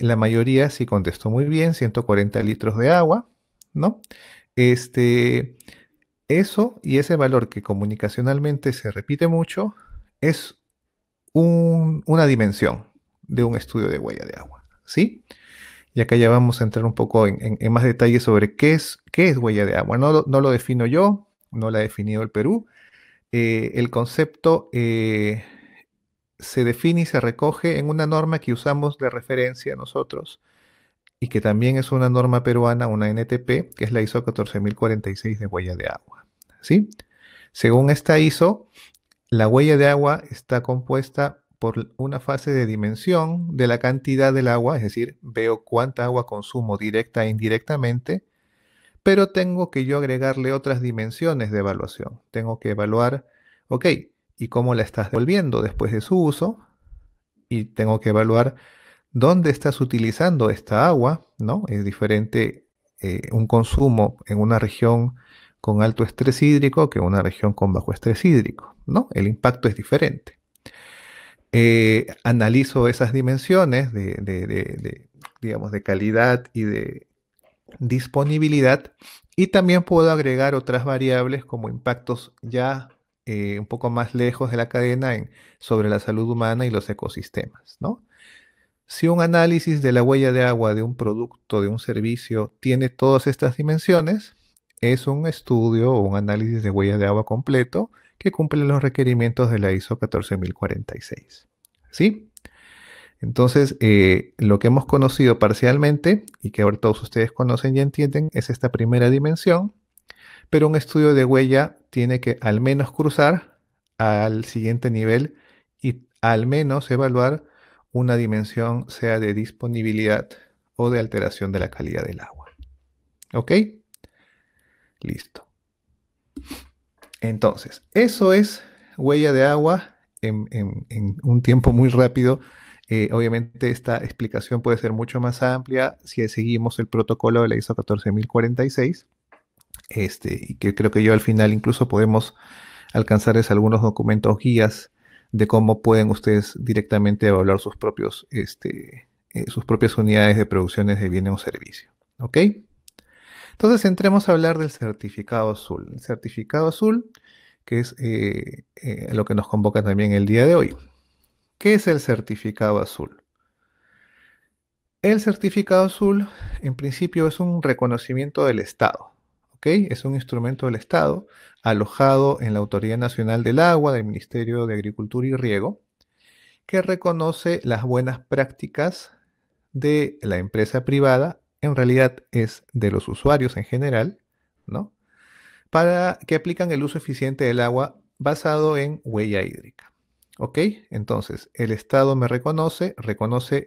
la mayoría sí contestó muy bien, 140 litros de agua, ¿no? Eso y ese valor, que comunicacionalmente se repite mucho, es una dimensión de un estudio de huella de agua, ¿sí? Y acá ya vamos a entrar un poco en más detalle sobre qué es huella de agua. No lo defino yo, no la ha definido el Perú. El concepto se define y se recoge en una norma que usamos de referencia nosotros, y que también es una norma peruana, una NTP, que es la ISO 14046 de huella de agua, ¿sí? Según esta ISO, la huella de agua está compuesta por una fase de dimensión de la cantidad del agua, es decir, veo cuánta agua consumo directa e indirectamente, pero tengo que yo agregarle otras dimensiones de evaluación. Tengo que evaluar, ok, y cómo la estás devolviendo después de su uso, y tengo que evaluar dónde estás utilizando esta agua, ¿no? Es diferente un consumo en una región con alto estrés hídrico que una región con bajo estrés hídrico, ¿no? El impacto es diferente. Analizo esas dimensiones de calidad y de disponibilidad, y también puedo agregar otras variables como impactos ya un poco más lejos de la cadena sobre la salud humana y los ecosistemas, ¿no? Si un análisis de la huella de agua de un producto, de un servicio, tiene todas estas dimensiones, es un estudio o un análisis de huella de agua completo que cumple los requerimientos de la ISO 14046, ¿sí? Entonces, lo que hemos conocido parcialmente y que ahora todos ustedes conocen y entienden es esta primera dimensión, pero un estudio de huella tiene que al menos cruzar al siguiente nivel y al menos evaluar una dimensión sea de disponibilidad o de alteración de la calidad del agua. ¿Ok? Listo. Entonces, eso es huella de agua en un tiempo muy rápido. Obviamente esta explicación puede ser mucho más amplia si seguimos el protocolo de la ISO 14046, y que creo que yo al final incluso podemos alcanzarles algunos documentos guías de cómo pueden ustedes directamente evaluar sus propios, sus propias unidades de producciones de bienes o servicio. ¿Ok? Entonces entremos a hablar del certificado azul. El certificado azul, que es lo que nos convoca también el día de hoy. ¿Qué es el certificado azul? El certificado azul, en principio, es un reconocimiento del Estado, ¿ok? Es un instrumento del Estado alojado en la Autoridad Nacional del Agua, del Ministerio de Agricultura y Riego, que reconoce las buenas prácticas de la empresa privada, en realidad es de los usuarios en general, ¿no? Para que aplican el uso eficiente del agua basado en huella hídrica. ¿Ok? Entonces, el Estado me reconoce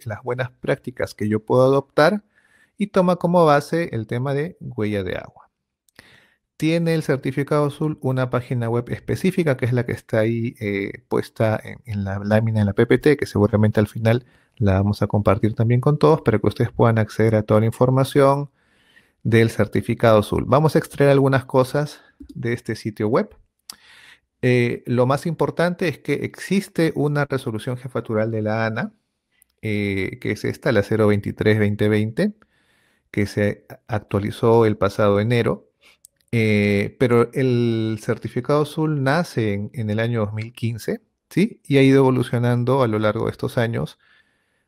las buenas prácticas que yo puedo adoptar y toma como base el tema de huella de agua. Tiene el certificado azul una página web específica, que es la que está ahí puesta en la lámina, en la PPT, que seguramente al final la vamos a compartir también con todos, para que ustedes puedan acceder a toda la información del certificado azul. Vamos a extraer algunas cosas de este sitio web. Lo más importante es que existe una resolución jefatural de la ANA, que es esta, la 023-2020, que se actualizó el pasado enero, pero el certificado azul nace en el año 2015, ¿sí? Y ha ido evolucionando a lo largo de estos años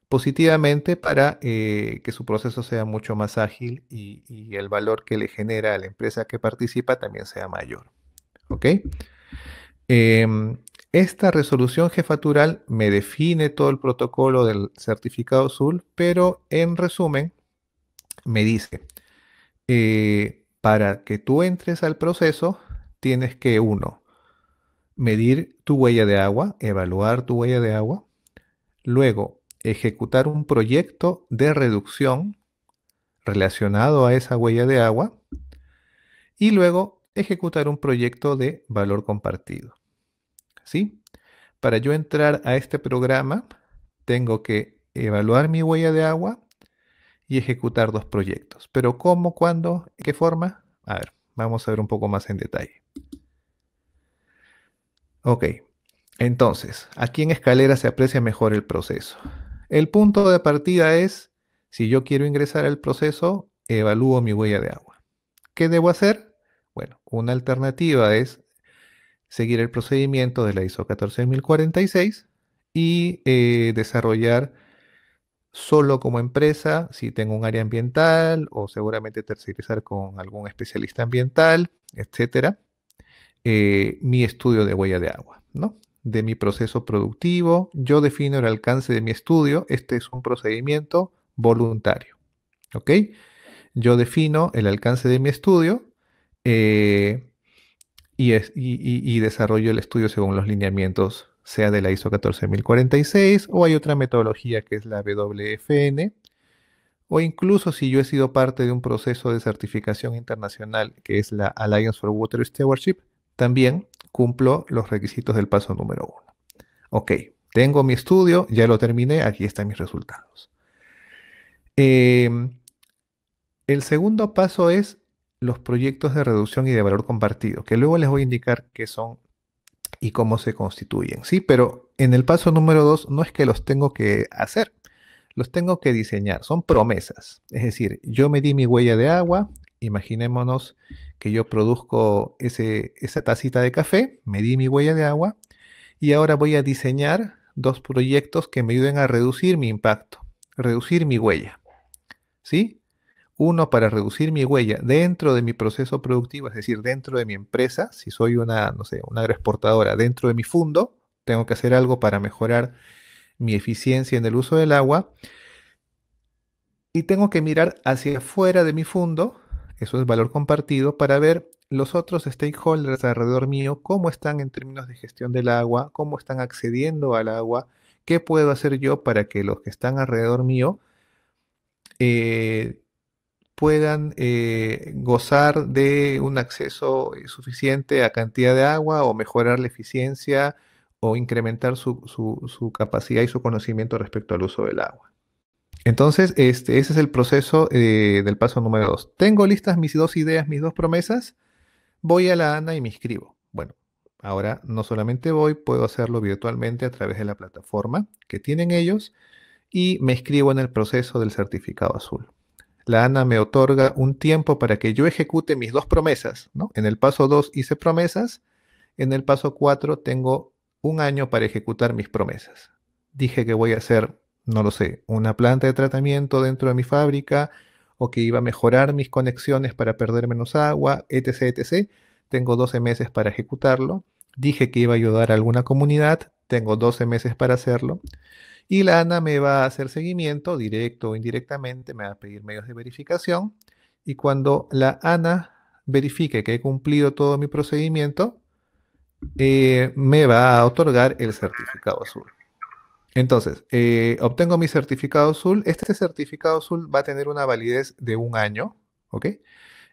positivamente para que su proceso sea mucho más ágil y el valor que le genera a la empresa que participa también sea mayor. ¿Ok? Esta resolución jefatural me define todo el protocolo del certificado azul, pero en resumen me dice, para que tú entres al proceso tienes que, uno, medir tu huella de agua, evaluar tu huella de agua, luego ejecutar un proyecto de reducción relacionado a esa huella de agua y luego ejecutar un proyecto de valor compartido. ¿Sí? Para yo entrar a este programa, tengo que evaluar mi huella de agua y ejecutar dos proyectos. ¿Pero cómo, cuándo, en qué forma? A ver, vamos a ver un poco más en detalle. Ok, entonces, aquí en escalera se aprecia mejor el proceso. El punto de partida es, si yo quiero ingresar al proceso, evalúo mi huella de agua. ¿Qué debo hacer? Bueno, una alternativa es seguir el procedimiento de la ISO 14046 y desarrollar solo como empresa, si tengo un área ambiental o seguramente tercerizar con algún especialista ambiental, etcétera, mi estudio de huella de agua, ¿no? De mi proceso productivo, yo defino el alcance de mi estudio, este es un procedimiento voluntario, ¿ok? Yo defino el alcance de mi estudio y desarrollo el estudio según los lineamientos, sea de la ISO 14046 o hay otra metodología que es la WFN, o incluso si yo he sido parte de un proceso de certificación internacional que es la Alliance for Water Stewardship, también cumplo los requisitos del paso número 1. Ok, tengo mi estudio, ya lo terminé, aquí están mis resultados. El segundo paso es los proyectos de reducción y de valor compartido, que luego les voy a indicar qué son y cómo se constituyen, ¿sí? Pero en el paso número 2 no es que los tengo que hacer, los tengo que diseñar, son promesas. Es decir, yo medí mi huella de agua, imaginémonos que yo produzco esa tacita de café, medí mi huella de agua, y ahora voy a diseñar dos proyectos que me ayuden a reducir mi impacto, reducir mi huella, ¿sí? Uno, para reducir mi huella dentro de mi proceso productivo, es decir, dentro de mi empresa. Si soy una, no sé, una agroexportadora, dentro de mi fundo, tengo que hacer algo para mejorar mi eficiencia en el uso del agua, y tengo que mirar hacia afuera de mi fondo, eso es valor compartido, para ver los otros stakeholders alrededor mío, cómo están en términos de gestión del agua, cómo están accediendo al agua, qué puedo hacer yo para que los que están alrededor mío puedan gozar de un acceso suficiente a cantidad de agua, o mejorar la eficiencia, o incrementar su capacidad y su conocimiento respecto al uso del agua. Entonces, ese es el proceso del paso número 2. Tengo listas mis dos ideas, mis dos promesas, voy a la ANA y me inscribo. Bueno, ahora no solamente voy, puedo hacerlo virtualmente a través de la plataforma que tienen ellos, y me inscribo en el proceso del certificado azul. La ANA me otorga un tiempo para que yo ejecute mis dos promesas, ¿no? En el paso 2 hice promesas, en el paso 4 tengo un año para ejecutar mis promesas. Dije que voy a hacer, no lo sé, una planta de tratamiento dentro de mi fábrica, o que iba a mejorar mis conexiones para perder menos agua, etc, etc. Tengo 12 meses para ejecutarlo. Dije que iba a ayudar a alguna comunidad, tengo 12 meses para hacerlo. Y la ANA me va a hacer seguimiento, directo o indirectamente, me va a pedir medios de verificación. Y cuando la ANA verifique que he cumplido todo mi procedimiento, me va a otorgar el certificado azul. Entonces, obtengo mi certificado azul. Este certificado azul va a tener una validez de un año, ¿ok?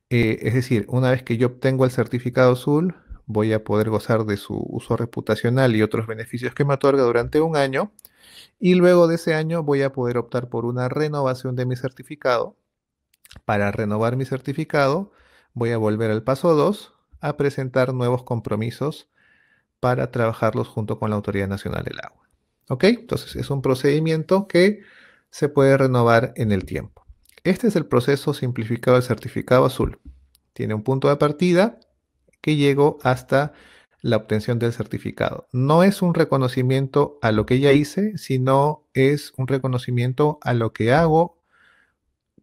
Es decir, una vez que yo obtengo el certificado azul, voy a poder gozar de su uso reputacional y otros beneficios que me otorga durante un año, y luego de ese año voy a poder optar por una renovación de mi certificado. Para renovar mi certificado, voy a volver al paso 2 a presentar nuevos compromisos para trabajarlos junto con la Autoridad Nacional del Agua. ¿Ok? Entonces es un procedimiento que se puede renovar en el tiempo. Este es el proceso simplificado del certificado azul. Tiene un punto de partida que llegó hasta la obtención del certificado. No es un reconocimiento a lo que ya hice, sino es un reconocimiento a lo que hago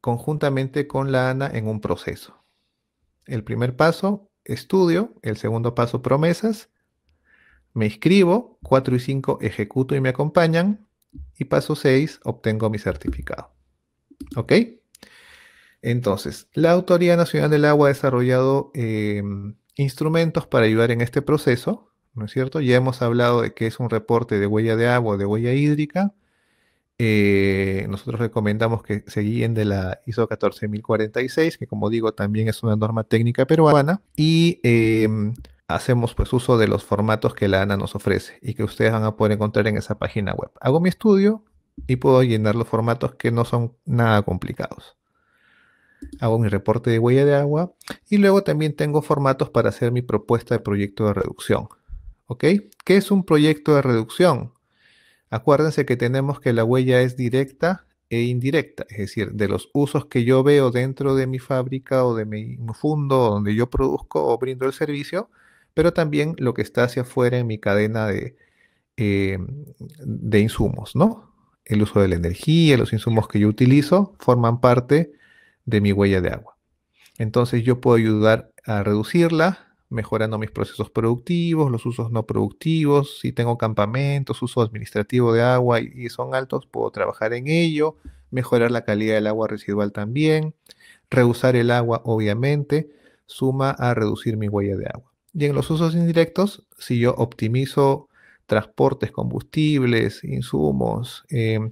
conjuntamente con la ANA en un proceso. El primer paso, estudio; el segundo paso, promesas; me inscribo, 4 y 5 ejecuto y me acompañan, y paso 6, obtengo mi certificado. ¿Ok? Entonces, la Autoridad Nacional del Agua ha desarrollado instrumentos para ayudar en este proceso, ¿no es cierto? Ya hemos hablado de que es un reporte de huella de agua, de huella hídrica. Nosotros recomendamos que se guíen de la ISO 14046, que, como digo, también es una norma técnica peruana, y hacemos pues uso de los formatos que la ANA nos ofrece y que ustedes van a poder encontrar en esa página web. Hago mi estudio y puedo llenar los formatos, que no son nada complicados. Hago mi reporte de huella de agua, y luego también tengo formatos para hacer mi propuesta de proyecto de reducción. ¿Ok? ¿Qué es un proyecto de reducción? Acuérdense que tenemos que la huella es directa e indirecta, es decir, de los usos que yo veo dentro de mi fábrica o de mi fundo, donde yo produzco o brindo el servicio, pero también lo que está hacia afuera en mi cadena de insumos, ¿no? El uso de la energía, los insumos que yo utilizo, forman parte de mi huella de agua. Entonces yo puedo ayudar a reducirla, mejorando mis procesos productivos, los usos no productivos. Si tengo campamentos, uso administrativo de agua y son altos, puedo trabajar en ello, mejorar la calidad del agua residual también. Reusar el agua, obviamente, suma a reducir mi huella de agua. Y en los usos indirectos, si yo optimizo transportes, combustibles, insumos,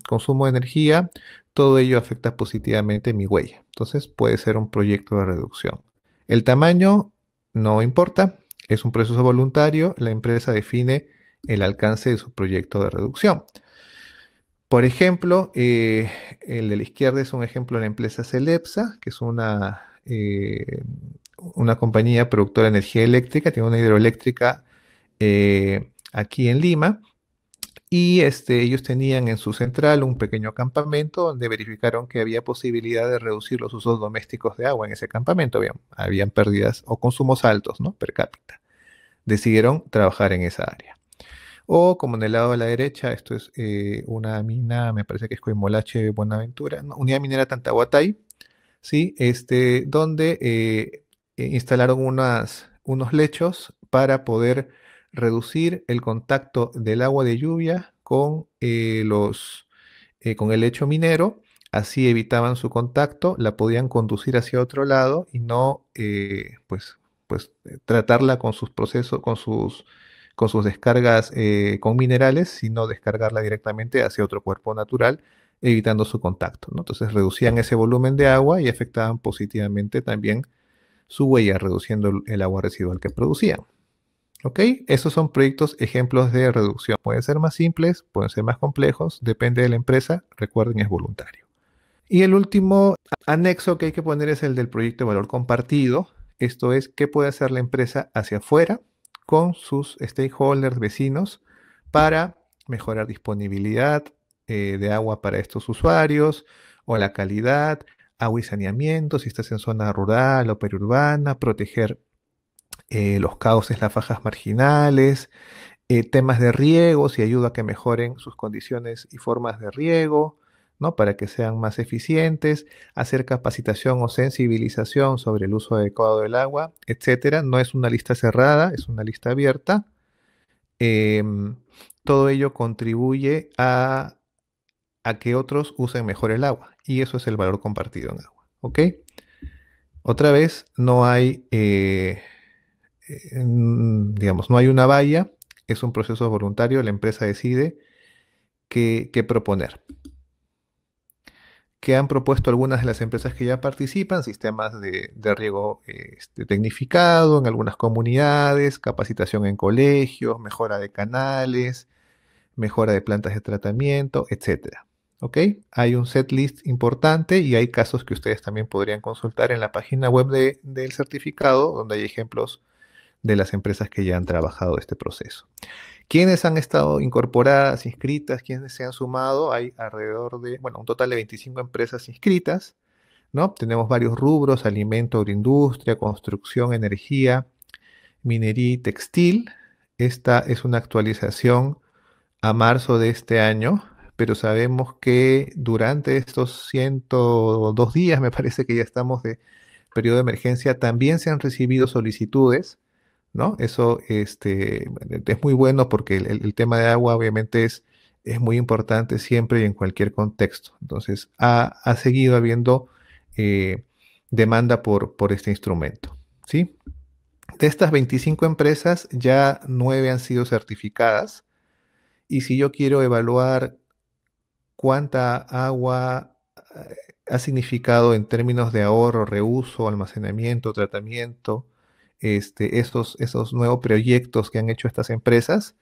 consumo de energía, todo ello afecta positivamente mi huella. Entonces puede ser un proyecto de reducción. El tamaño no importa, es un proceso voluntario, la empresa define el alcance de su proyecto de reducción. Por ejemplo, el de la izquierda es un ejemplo de la empresa Celepsa, que es una compañía productora de energía eléctrica, tiene una hidroeléctrica aquí en Lima, y ellos tenían en su central un pequeño campamento donde verificaron que había posibilidad de reducir los usos domésticos de agua en ese campamento. Habían pérdidas o consumos altos, ¿no?, per cápita. Decidieron trabajar en esa área. O, como en el lado de la derecha, esto es una mina, me parece que es Coimolache, Buenaventura, no, unidad minera Tantahuatay, ¿sí? Donde instalaron unos lechos para poder reducir el contacto del agua de lluvia con el lecho minero, así evitaban su contacto, la podían conducir hacia otro lado y no tratarla con sus procesos, con sus descargas con minerales, sino descargarla directamente hacia otro cuerpo natural, evitando su contacto, ¿no? Entonces reducían ese volumen de agua y afectaban positivamente también su huella, reduciendo el agua residual que producían. ¿Ok? Esos son proyectos, ejemplos de reducción. Pueden ser más simples, pueden ser más complejos, depende de la empresa, recuerden, es voluntario. Y el último anexo que hay que poner es el del proyecto de valor compartido. Esto es, ¿qué puede hacer la empresa hacia afuera con sus stakeholders, vecinos, para mejorar disponibilidad de agua para estos usuarios, o la calidad, agua y saneamiento, si estás en zona rural o periurbana, proteger los cauces, las fajas marginales, temas de riego, si ayuda a que mejoren sus condiciones y formas de riego, ¿no? Para que sean más eficientes, hacer capacitación o sensibilización sobre el uso adecuado del agua, etcétera. No es una lista cerrada, es una lista abierta. Todo ello contribuye a que otros usen mejor el agua, y eso es el valor compartido en agua, ¿ok? Otra vez, no hay, digamos, no hay una valla, es un proceso voluntario, la empresa decide qué proponer. Que han propuesto algunas de las empresas que ya participan, sistemas de riego tecnificado en algunas comunidades, capacitación en colegios, mejora de canales, mejora de plantas de tratamiento, etc. ¿Ok? Hay un set list importante y hay casos que ustedes también podrían consultar en la página web del certificado, donde hay ejemplos de las empresas que ya han trabajado este proceso. ¿Quiénes han estado incorporadas, inscritas? ¿Quiénes se han sumado? Hay alrededor de, bueno, un total de 25 empresas inscritas, ¿no? Tenemos varios rubros: alimento, agroindustria, construcción, energía, minería y textil. Esta es una actualización a marzo de este año, pero sabemos que durante estos 102 días, me parece que ya estamos de periodo de emergencia, también se han recibido solicitudes, ¿no? Eso es muy bueno, porque el tema de agua obviamente es muy importante siempre y en cualquier contexto. Entonces ha seguido habiendo demanda por este instrumento, ¿sí? De estas 25 empresas, ya 9 han sido certificadas, y si yo quiero evaluar cuánta agua ha significado en términos de ahorro, reuso, almacenamiento, tratamiento, esos nuevos proyectos que han hecho estas empresas,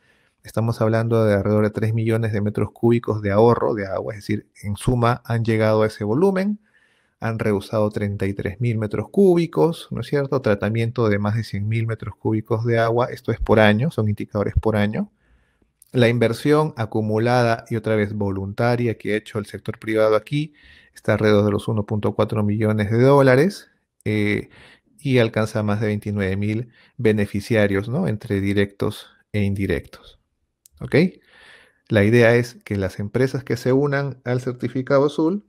estamos hablando de alrededor de 3 millones de metros cúbicos de ahorro de agua, es decir, en suma han llegado a ese volumen, han reusado 33.000 metros cúbicos, ¿no es cierto? Tratamiento de más de 100.000 metros cúbicos de agua, esto es por año, son indicadores por año. La inversión acumulada y otra vez voluntaria que ha hecho el sector privado aquí está alrededor de los 1.4 millones de dólares, y alcanza más de 29.000 beneficiarios, ¿no? Entre directos e indirectos. ¿Ok? La idea es que las empresas que se unan al certificado azul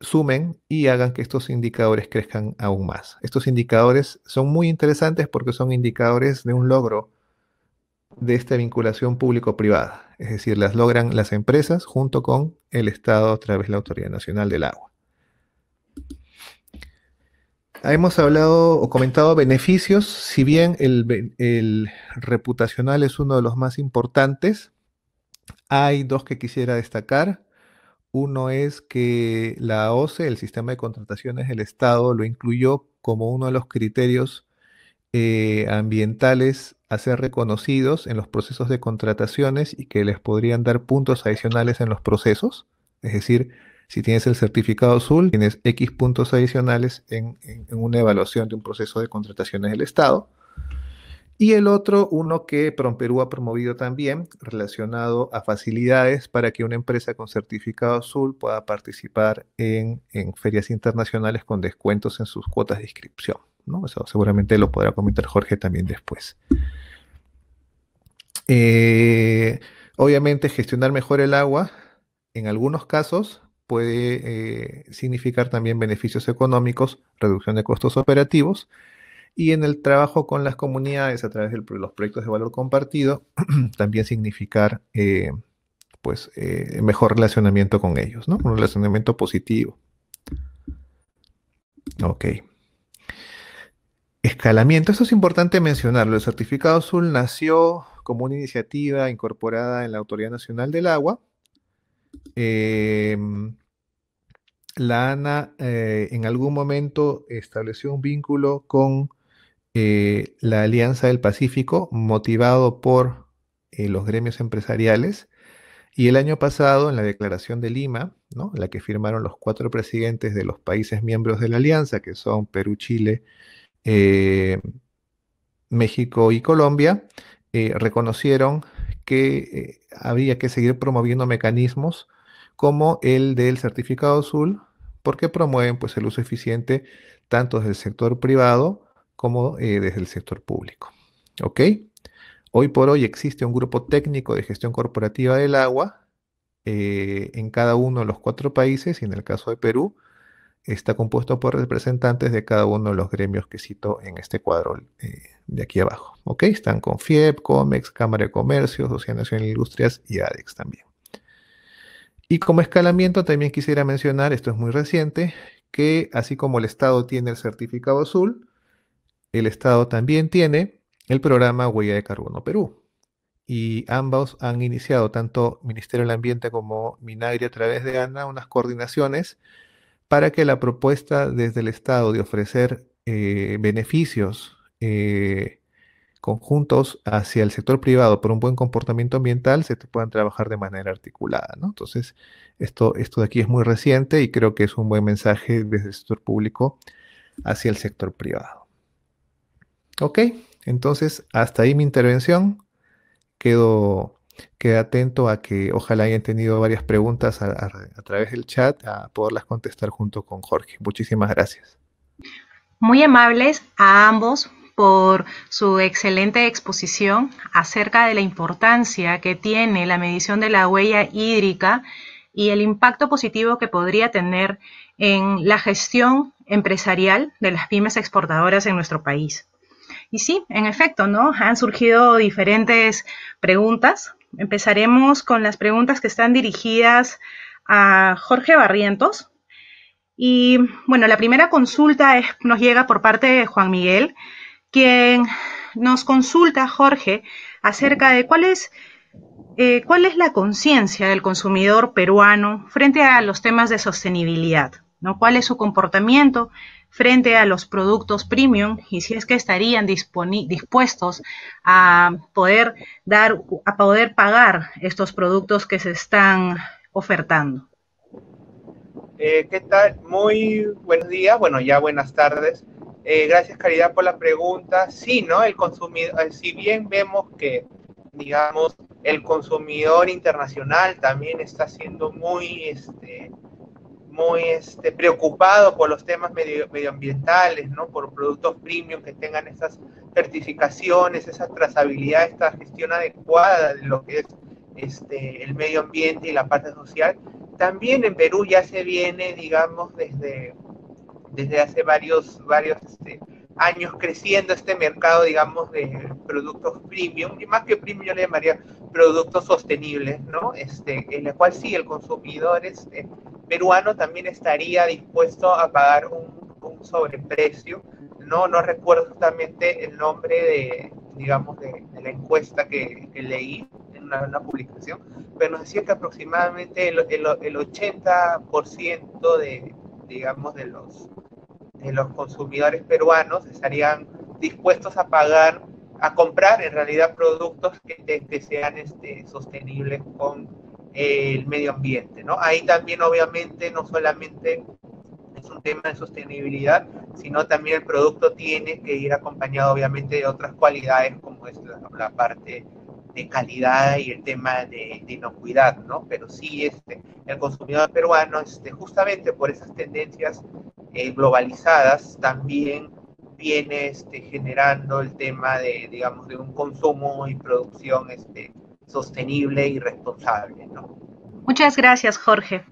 sumen y hagan que estos indicadores crezcan aún más. Estos indicadores son muy interesantes porque son indicadores de un logro de esta vinculación público-privada. Es decir, las logran las empresas junto con el Estado a través de la Autoridad Nacional del Agua. Hemos hablado o comentado beneficios. Si bien el reputacional es uno de los más importantes, hay dos que quisiera destacar. Uno es que la OSCE, el sistema de contrataciones del Estado, lo incluyó como uno de los criterios ambientales a ser reconocidos en los procesos de contrataciones y que les podrían dar puntos adicionales en los procesos. Es decir, si tienes el certificado azul, tienes X puntos adicionales en una evaluación de un proceso de contrataciones del Estado. Y el otro, uno que PROMPERÚ ha promovido también, relacionado a facilidades para que una empresa con certificado azul pueda participar en ferias internacionales con descuentos en sus cuotas de inscripción, ¿no? Eso seguramente lo podrá comentar Jorge también después. Obviamente, gestionar mejor el agua, en algunos casos, puede significar también beneficios económicos, reducción de costos operativos, y en el trabajo con las comunidades a través de los proyectos de valor compartido también significar pues mejor relacionamiento con ellos, ¿no? Un relacionamiento positivo. Ok. Escalamiento. Esto es importante mencionarlo. El certificado azul nació como una iniciativa incorporada en la Autoridad Nacional del Agua. La ANA en algún momento estableció un vínculo con la Alianza del Pacífico, motivado por los gremios empresariales. Y el año pasado, en la Declaración de Lima, ¿no?, la que firmaron los 4 presidentes de los países miembros de la Alianza, que son Perú, Chile, México y Colombia, reconocieron que había que seguir promoviendo mecanismos como el del certificado azul, porque promueven pues, el uso eficiente tanto desde el sector privado como desde el sector público. ¿Ok? Hoy por hoy existe un grupo técnico de gestión corporativa del agua en cada uno de los 4 países, y en el caso de Perú está compuesto por representantes de cada uno de los gremios que cito en este cuadro de aquí abajo. ¿Ok? Están con FIEP, COMEX, Cámara de Comercio, Sociedad Nacional de Industrias y ADEX también. Y como escalamiento también quisiera mencionar, esto es muy reciente, que así como el Estado tiene el certificado azul, el Estado también tiene el programa Huella de Carbono Perú. Y ambos han iniciado, tanto Ministerio del Ambiente como Minagri a través de ANA, unas coordinaciones para que la propuesta desde el Estado de ofrecer beneficios conjuntos hacia el sector privado por un buen comportamiento ambiental se puedan trabajar de manera articulada, ¿no? Entonces, esto de aquí es muy reciente y creo que es un buen mensaje desde el sector público hacia el sector privado. Ok, entonces hasta ahí mi intervención. Queda atento a que ojalá hayan tenido varias preguntas a través del chat a poderlas contestar junto con Jorge. Muchísimas gracias. Muy amables a ambos por su excelente exposición acerca de la importancia que tiene la medición de la huella hídrica y el impacto positivo que podría tener en la gestión empresarial de las pymes exportadoras en nuestro país. Y sí, en efecto, ¿no? Han surgido diferentes preguntas. Empezaremos con las preguntas que están dirigidas a Jorge Barrientos. Y bueno, la primera consulta nos llega por parte de Juan Miguel, quien nos consulta, Jorge, acerca de cuál es la conciencia del consumidor peruano frente a los temas de sostenibilidad, ¿no? ¿Cuál es su comportamiento frente a los productos premium y si es que estarían dispuestos a poder pagar estos productos que se están ofertando? ¿Qué tal? Muy buenos días, bueno, ya buenas tardes. Gracias, Caridad, por la pregunta. Sí, ¿no? El consumidor, si bien vemos que, digamos, el consumidor internacional también está siendo muy preocupado por los temas medioambientales, ¿no? Por productos premium que tengan esas certificaciones, esa trazabilidad, esta gestión adecuada de lo que es el medio ambiente y la parte social. También en Perú ya se viene, digamos, desde hace varios años creciendo este mercado, digamos, de productos premium, y más que premium yo le llamaría productos sostenibles, ¿no? En el cual sí, el consumidor peruano también estaría dispuesto a pagar un sobreprecio, ¿no? No recuerdo exactamente el nombre de la encuesta que leí en una publicación, pero nos decía que aproximadamente el 80% de los consumidores peruanos estarían dispuestos a pagar, a comprar en realidad productos que sean sostenibles con el medio ambiente, ¿no? Ahí también obviamente no solamente es un tema de sostenibilidad, sino también el producto tiene que ir acompañado obviamente de otras cualidades como es la parte de calidad y el tema de inocuidad, ¿no? Pero sí, el consumidor peruano, justamente por esas tendencias globalizadas, también viene generando el tema de un consumo y producción sostenible y responsable, ¿no? Muchas gracias, Jorge.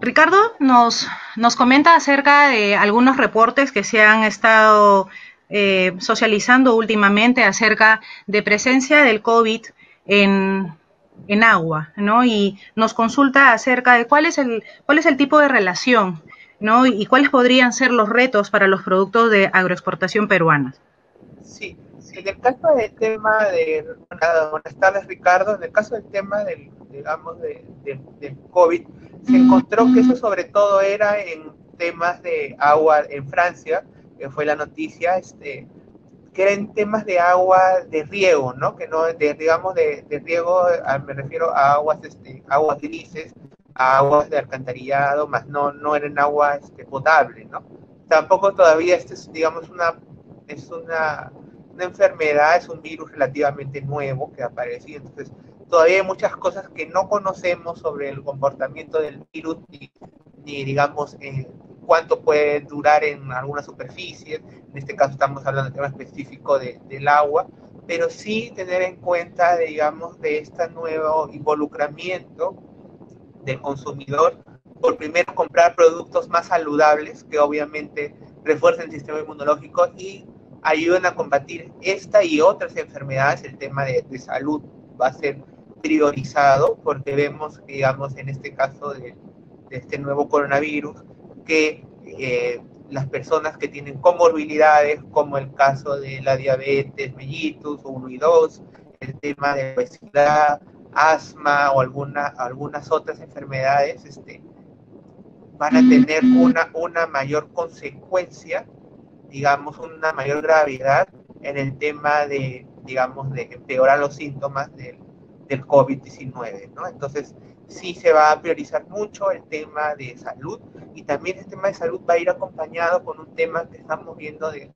Ricardo nos comenta acerca de algunos reportes que se han estado socializando últimamente acerca de presencia del COVID en en agua, ¿no? Y nos consulta acerca de cuál es el tipo de relación, ¿no? Y cuáles podrían ser los retos para los productos de agroexportación peruanas. Sí, en el caso del tema de, buenas tardes Ricardo, en el caso del tema del, digamos, del COVID, se encontró que eso sobre todo era en temas de agua en Francia, que fue la noticia, que eran temas de agua de riego, ¿no? Que no, de riego, me refiero a aguas, aguas grises, a aguas de alcantarillado, más no eran agua potable, ¿no? Tampoco todavía, digamos, es una enfermedad, es un virus relativamente nuevo que apareció, entonces todavía hay muchas cosas que no conocemos sobre el comportamiento del virus, ni digamos, cuánto puede durar en algunas superficies. En este caso estamos hablando de tema específico del agua, pero sí tener en cuenta, digamos, de este nuevo involucramiento del consumidor por primero comprar productos más saludables que obviamente refuercen el sistema inmunológico y ayuden a combatir esta y otras enfermedades. El tema de salud va a ser priorizado porque vemos, digamos, en este caso de este nuevo coronavirus, que las personas que tienen comorbilidades, como el caso de la diabetes mellitus 1 y 2, el tema de obesidad, asma o algunas otras enfermedades, van a tener una mayor consecuencia, digamos, una mayor gravedad en el tema de, digamos, de empeorar los síntomas del COVID-19, ¿no? Entonces, sí se va a priorizar mucho el tema de salud, y también el tema de salud va a ir acompañado con un tema que estamos viendo de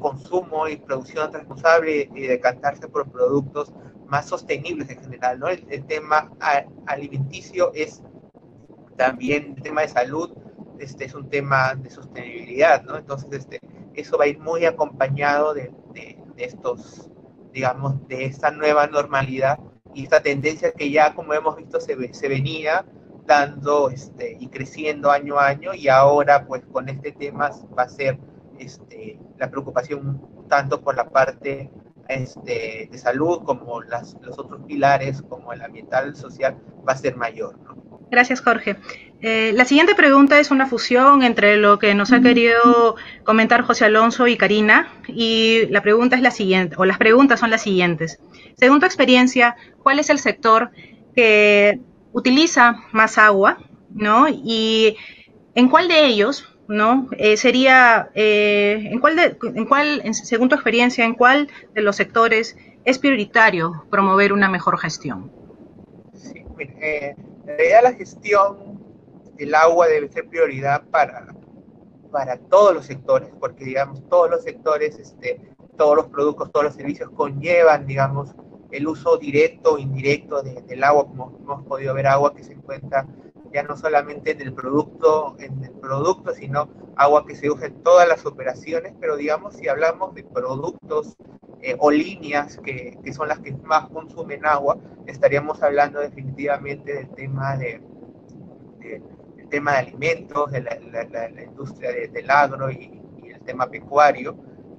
consumo y producción responsable y decantarse por productos más sostenibles en general, ¿no? El tema alimenticio es también el tema de salud, es un tema de sostenibilidad, ¿no? Entonces, eso va a ir muy acompañado de estos, digamos, de esta nueva normalidad y esta tendencia que ya, como hemos visto, se venía dando y creciendo año a año, y ahora, pues, con este tema va a ser la preocupación tanto por la parte de salud como los otros pilares, como el ambiental, el social, va a ser mayor, ¿no? Gracias, Jorge. La siguiente pregunta es una fusión entre lo que nos ha querido comentar José Alonso y Karina, y la pregunta es la siguiente, o las preguntas son las siguientes. Según tu experiencia, ¿cuál es el sector que utiliza más agua, ¿no? Y en cuál de ellos, ¿no? Según tu experiencia, ¿en cuál de los sectores es prioritario promover una mejor gestión? Sí, mire, en realidad la gestión del agua debe ser prioridad para todos los sectores, porque, digamos, todos los sectores, todos los productos, todos los servicios conllevan, digamos, el uso directo o indirecto del agua, como hemos podido ver, agua que se encuentra ya no solamente en el producto, sino agua que se usa en todas las operaciones, pero, digamos, si hablamos de productos o líneas que son las que más consumen agua, estaríamos hablando definitivamente del tema de alimentos, de la industria del agro y el tema pecuario,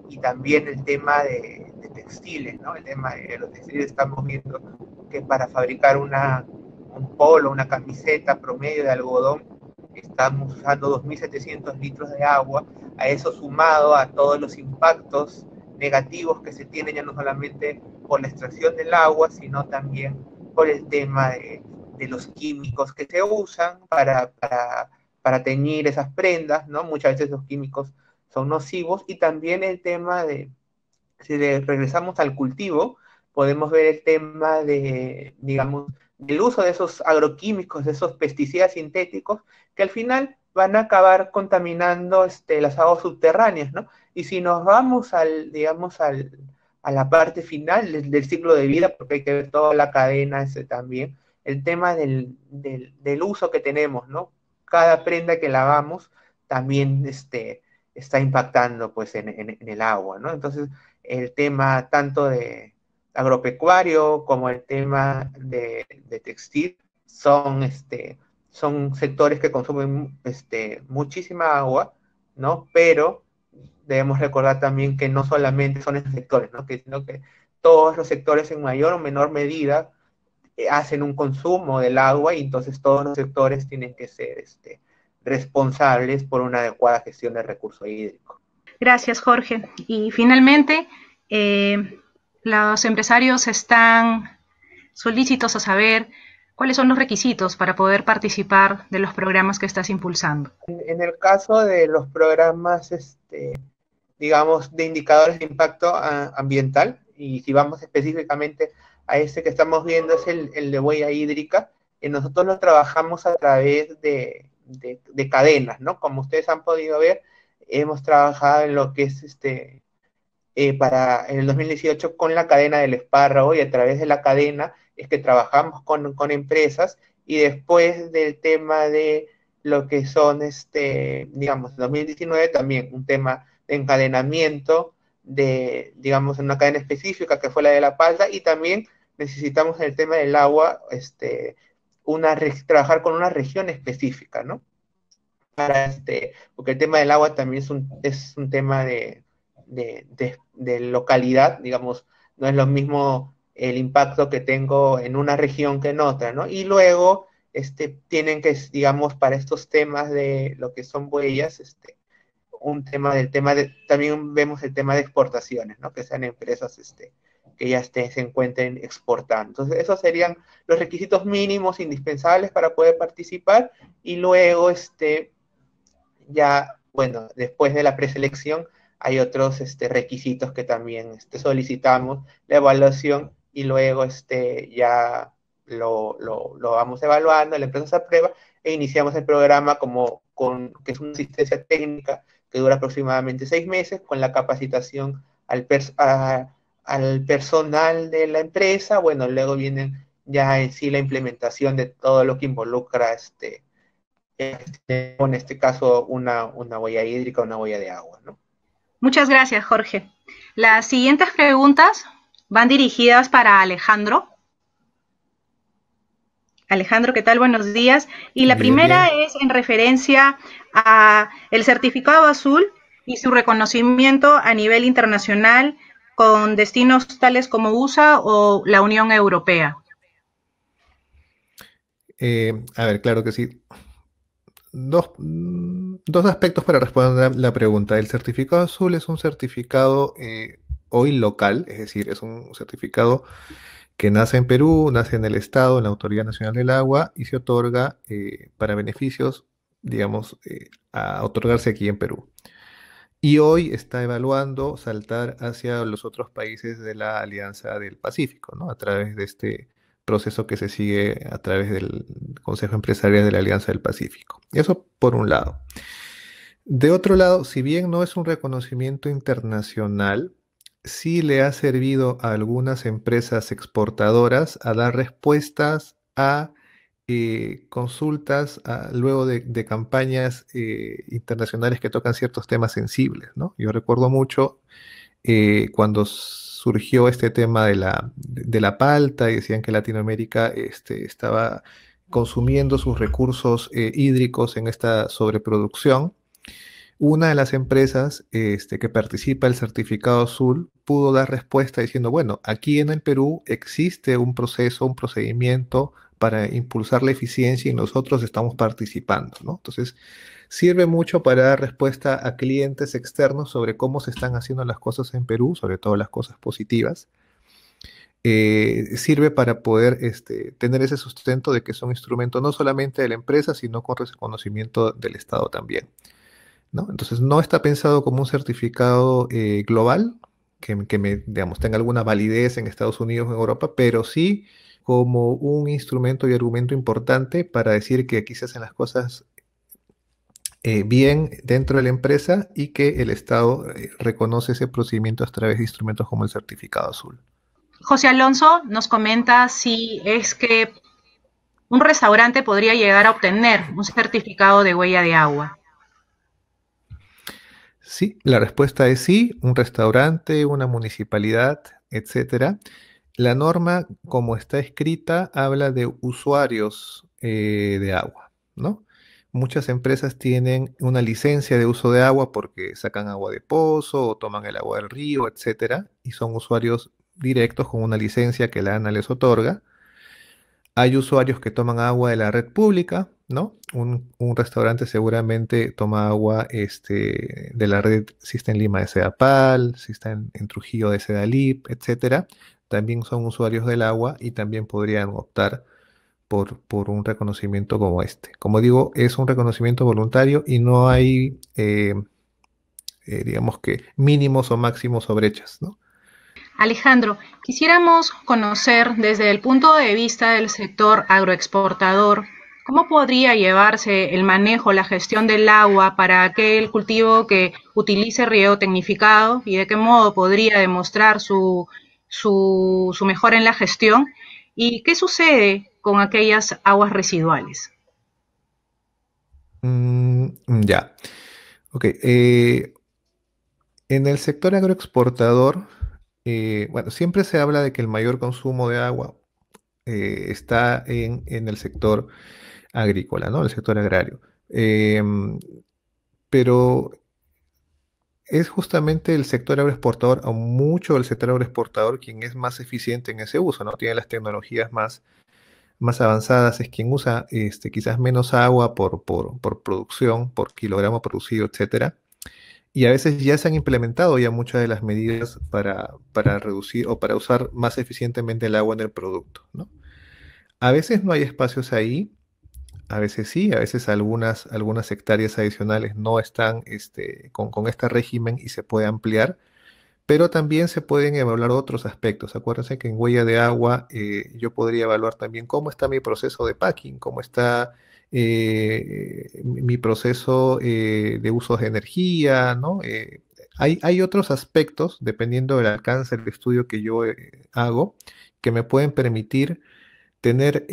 y también el tema de textiles, ¿no? El tema de los textiles, estamos viendo que para fabricar un polo, una camiseta promedio de algodón, estamos usando 2.700 litros de agua. A eso sumado a todos los impactos negativos que se tienen, ya no solamente por la extracción del agua, sino también por el tema de los químicos que se usan para teñir esas prendas, ¿no? Muchas veces los químicos son nocivos, y también el tema si regresamos al cultivo, podemos ver el tema digamos, el uso de esos agroquímicos, de esos pesticidas sintéticos, que al final van a acabar contaminando las aguas subterráneas, ¿no? Y si nos vamos a la parte final del ciclo de vida, porque hay que ver toda la cadena también, el tema del uso que tenemos, ¿no? Cada prenda que lavamos también está impactando, pues, en el agua, ¿no? Entonces, el tema tanto de agropecuario como el tema de textil son sectores que consumen muchísima agua, ¿no? Pero debemos recordar también que no solamente son esos sectores, ¿no? Sino que todos los sectores en mayor o menor medida hacen un consumo del agua, y entonces todos los sectores tienen que ser responsables por una adecuada gestión del recurso hídrico. Gracias, Jorge. Y finalmente, los empresarios están solícitos a saber cuáles son los requisitos para poder participar de los programas que estás impulsando. En el caso de los programas, digamos, de indicadores de impacto ambiental, y si vamos específicamente a este que estamos viendo, es el de huella hídrica, y nosotros lo trabajamos a través de cadenas, ¿no? Como ustedes han podido ver, hemos trabajado en lo que es para el 2018 con la cadena del espárrago, y a través de la cadena es que trabajamos con empresas, y después del tema de lo que son, digamos, 2019 también un tema de encadenamiento, de, digamos, en una cadena específica que fue la de la palta, y también necesitamos en el tema del agua, trabajar con una región específica, ¿no? Para porque el tema del agua también es un tema de localidad, digamos, no es lo mismo el impacto que tengo en una región que en otra, ¿no? Y luego, tienen que, digamos, para estos temas de lo que son huellas, también vemos el tema de exportaciones, ¿no? Que sean empresas que ya se encuentren exportando. Entonces, esos serían los requisitos mínimos indispensables para poder participar, y luego, ya, bueno, después de la preselección hay otros requisitos que también solicitamos, la evaluación, y luego ya lo vamos evaluando, la empresa se aprueba, e iniciamos el programa que es una asistencia técnica que dura aproximadamente 6 meses, con la capacitación al personal de la empresa. Bueno, luego vienen ya en sí la implementación de todo lo que involucra, en este caso, una huella hídrica, una huella de agua, ¿no? Muchas gracias, Jorge. Las siguientes preguntas van dirigidas para Alejandro. Alejandro, ¿qué tal? Buenos días. Y la primera es en referencia a el certificado azul y su reconocimiento a nivel internacional con destinos tales como USA o la Unión Europea. A ver, claro que sí. Dos aspectos para responder la pregunta. El certificado azul es un certificado hoy local, es decir, es un certificado que nace en Perú, nace en el Estado, en la Autoridad Nacional del Agua, y se otorga para beneficios, digamos, a otorgarse aquí en Perú. Y hoy está evaluando saltar hacia los otros países de la Alianza del Pacífico, ¿no? A través de este proceso que se sigue a través del Consejo Empresarial de la Alianza del Pacífico. Eso por un lado. De otro lado, si bien no es un reconocimiento internacional, sí le ha servido a algunas empresas exportadoras a dar respuestas a consultas luego de campañas internacionales que tocan ciertos temas sensibles, ¿no? Yo recuerdo mucho cuando surgió este tema de la palta, y decían que Latinoamérica estaba consumiendo sus recursos hídricos en esta sobreproducción. Una de las empresas que participa el certificado azul pudo dar respuesta diciendo, bueno, aquí en el Perú existe un proceso, un procedimiento para impulsar la eficiencia, y nosotros estamos participando, ¿no? Entonces, sirve mucho para dar respuesta a clientes externos sobre cómo se están haciendo las cosas en Perú, sobre todo las cosas positivas. Sirve para poder tener ese sustento de que es un instrumento no solamente de la empresa, sino con reconocimiento del Estado también, ¿no? Entonces, no está pensado como un certificado global, que tenga alguna validez en Estados Unidos o en Europa, pero sí como un instrumento y argumento importante para decir que aquí se hacen las cosas bien dentro de la empresa, y que el Estado reconoce ese procedimiento a través de instrumentos como el certificado azul. José Alonso nos comenta si es que un restaurante podría llegar a obtener un certificado de huella de agua. Sí, la respuesta es sí, un restaurante, una municipalidad, etcétera. La norma, como está escrita, habla de usuarios de agua, ¿no? Muchas empresas tienen una licencia de uso de agua porque sacan agua de pozo o toman el agua del río, etcétera, y son usuarios directos con una licencia que la ANA les otorga. Hay usuarios que toman agua de la red pública, ¿no? Un restaurante seguramente toma agua de la red, si está en Lima, de SEDAPAL, si está en Trujillo, de SEDALIP, etc. También son usuarios del agua y también podrían optar por un reconocimiento como este. Como digo, es un reconocimiento voluntario y no hay, digamos que, mínimos o máximos o brechas, ¿no? Alejandro, quisiéramos conocer desde el punto de vista del sector agroexportador, ¿cómo podría llevarse el manejo, la gestión del agua para aquel cultivo que utilice riego tecnificado y de qué modo podría demostrar su mejora en la gestión? ¿Y qué sucede con aquellas aguas residuales? Ya, ok. En el sector agroexportador, bueno, siempre se habla de que el mayor consumo de agua está en el sector agrícola, ¿no? El sector agrario. Pero es justamente el sector agroexportador, o mucho el sector agroexportador, quien es más eficiente en ese uso, ¿no? Tiene las tecnologías más avanzadas, es quien usa quizás menos agua por producción, por kilogramo producido, etcétera. Y a veces ya se han implementado ya muchas de las medidas para reducir o para usar más eficientemente el agua en el producto, ¿no? A veces no hay espacios ahí, a veces sí, a veces algunas hectáreas adicionales no están con este régimen y se puede ampliar, pero también se pueden evaluar otros aspectos. Acuérdense que en huella de agua yo podría evaluar también cómo está mi proceso de packing, cómo está mi proceso de usos de energía, ¿no? Hay otros aspectos, dependiendo del alcance del estudio que yo hago, que me pueden permitir tener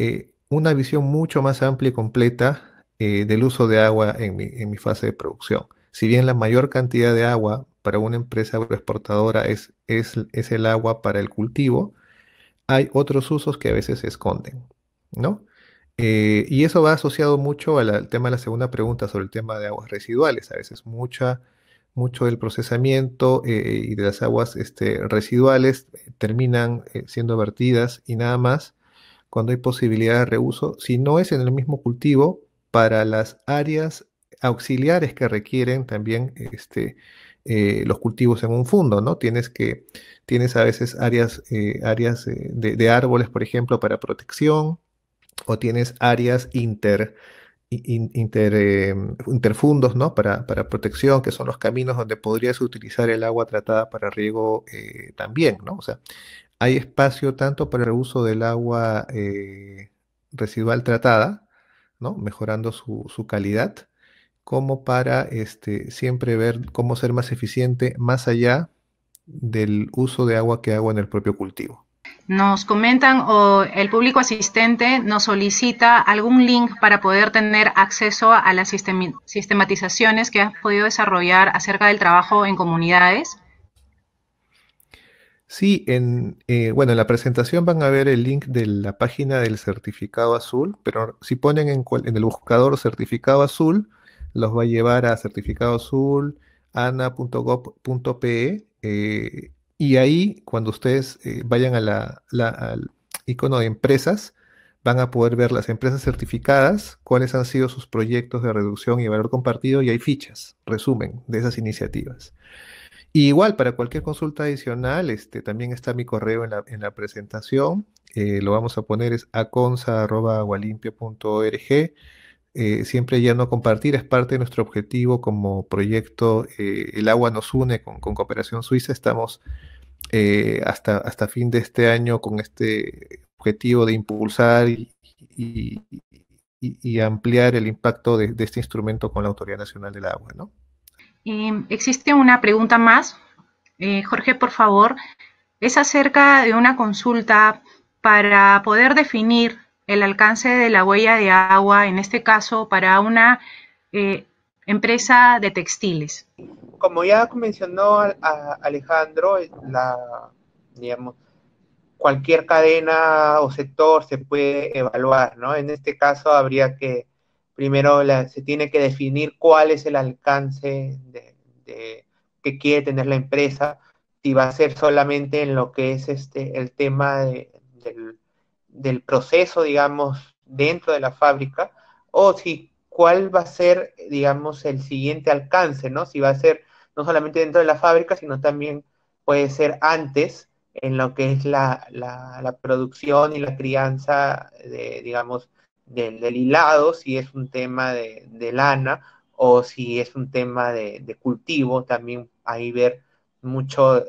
una visión mucho más amplia y completa del uso de agua en mi fase de producción. Si bien la mayor cantidad de agua para una empresa agroexportadora es el agua para el cultivo, hay otros usos que a veces se esconden, ¿no? Y eso va asociado mucho al tema de la segunda pregunta sobre el tema de aguas residuales. A veces mucho del procesamiento y de las aguas residuales terminan siendo vertidas y nada más, cuando hay posibilidad de reuso, si no es en el mismo cultivo, para las áreas auxiliares que requieren también los cultivos en un fundo, ¿no? Tienes a veces áreas de árboles, por ejemplo, para protección, o tienes áreas interfundos, ¿no? Para protección, que son los caminos donde podrías utilizar el agua tratada para riego también, ¿no? O sea, hay espacio tanto para el uso del agua residual tratada, ¿no? Mejorando su calidad, como para siempre ver cómo ser más eficiente más allá del uso de agua que hago en el propio cultivo. Nos comentan o el público asistente nos solicita algún link para poder tener acceso a las sistematizaciones que has podido desarrollar acerca del trabajo en comunidades. Sí, bueno, en la presentación van a ver el link de la página del certificado azul, pero si ponen en el buscador certificado azul, los va a llevar a certificado azul, ana.gov.pe, y ahí, cuando ustedes vayan al icono de empresas, van a poder ver las empresas certificadas, cuáles han sido sus proyectos de reducción y valor compartido, y hay fichas, resumen de esas iniciativas. Y igual, para cualquier consulta adicional, también está mi correo en la presentación. Lo vamos a poner, es aconza@agualimpia.org. Siempre ya no compartir es parte de nuestro objetivo como proyecto. El agua nos une con Cooperación Suiza. Estamos hasta fin de este año con este objetivo de impulsar y ampliar el impacto de este instrumento con la Autoridad Nacional del Agua, ¿no? Existe una pregunta más, Jorge, por favor. Es acerca de una consulta para poder definir el alcance de la huella de agua, en este caso para una empresa de textiles. Como ya mencionó Alejandro, digamos, cualquier cadena o sector se puede evaluar, ¿no? En este caso habría que, primero se tiene que definir cuál es el alcance que quiere tener la empresa, si va a ser solamente en lo que es el tema del del proceso, digamos, dentro de la fábrica, o si cuál va a ser, digamos, el siguiente alcance, ¿no? Si va a ser no solamente dentro de la fábrica, sino también puede ser antes en lo que es la producción y la crianza, digamos, del hilado, si es un tema de lana, o si es un tema de cultivo, también ahí ver mucho,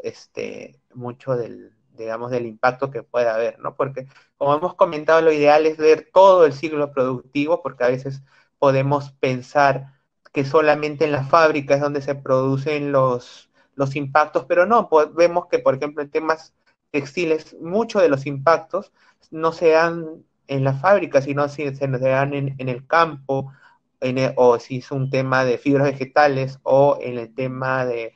mucho del, digamos, del impacto que pueda haber, ¿no? Porque, como hemos comentado, lo ideal es ver todo el ciclo productivo, porque a veces podemos pensar que solamente en las fábricas es donde se producen los impactos, pero no, vemos que, por ejemplo, en temas textiles, muchos de los impactos no se dan en las fábricas, sino se dan en el campo, o si es un tema de fibras vegetales, o en el tema de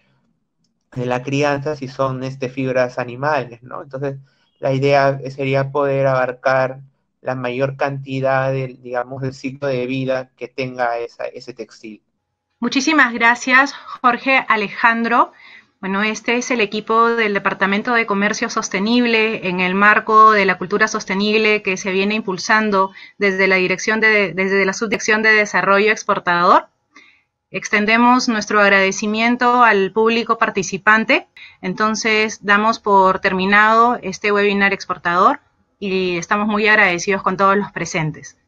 la crianza, si son fibras animales, ¿no? Entonces, la idea sería poder abarcar la mayor cantidad, digamos, del ciclo de vida que tenga ese textil. Muchísimas gracias, Jorge, Alejandro. Bueno, este es el equipo del Departamento de Comercio Sostenible en el marco de la cultura sostenible que se viene impulsando desde la Subdirección de Desarrollo Exportador. Extendemos nuestro agradecimiento al público participante. Entonces, damos por terminado este webinar exportador y estamos muy agradecidos con todos los presentes.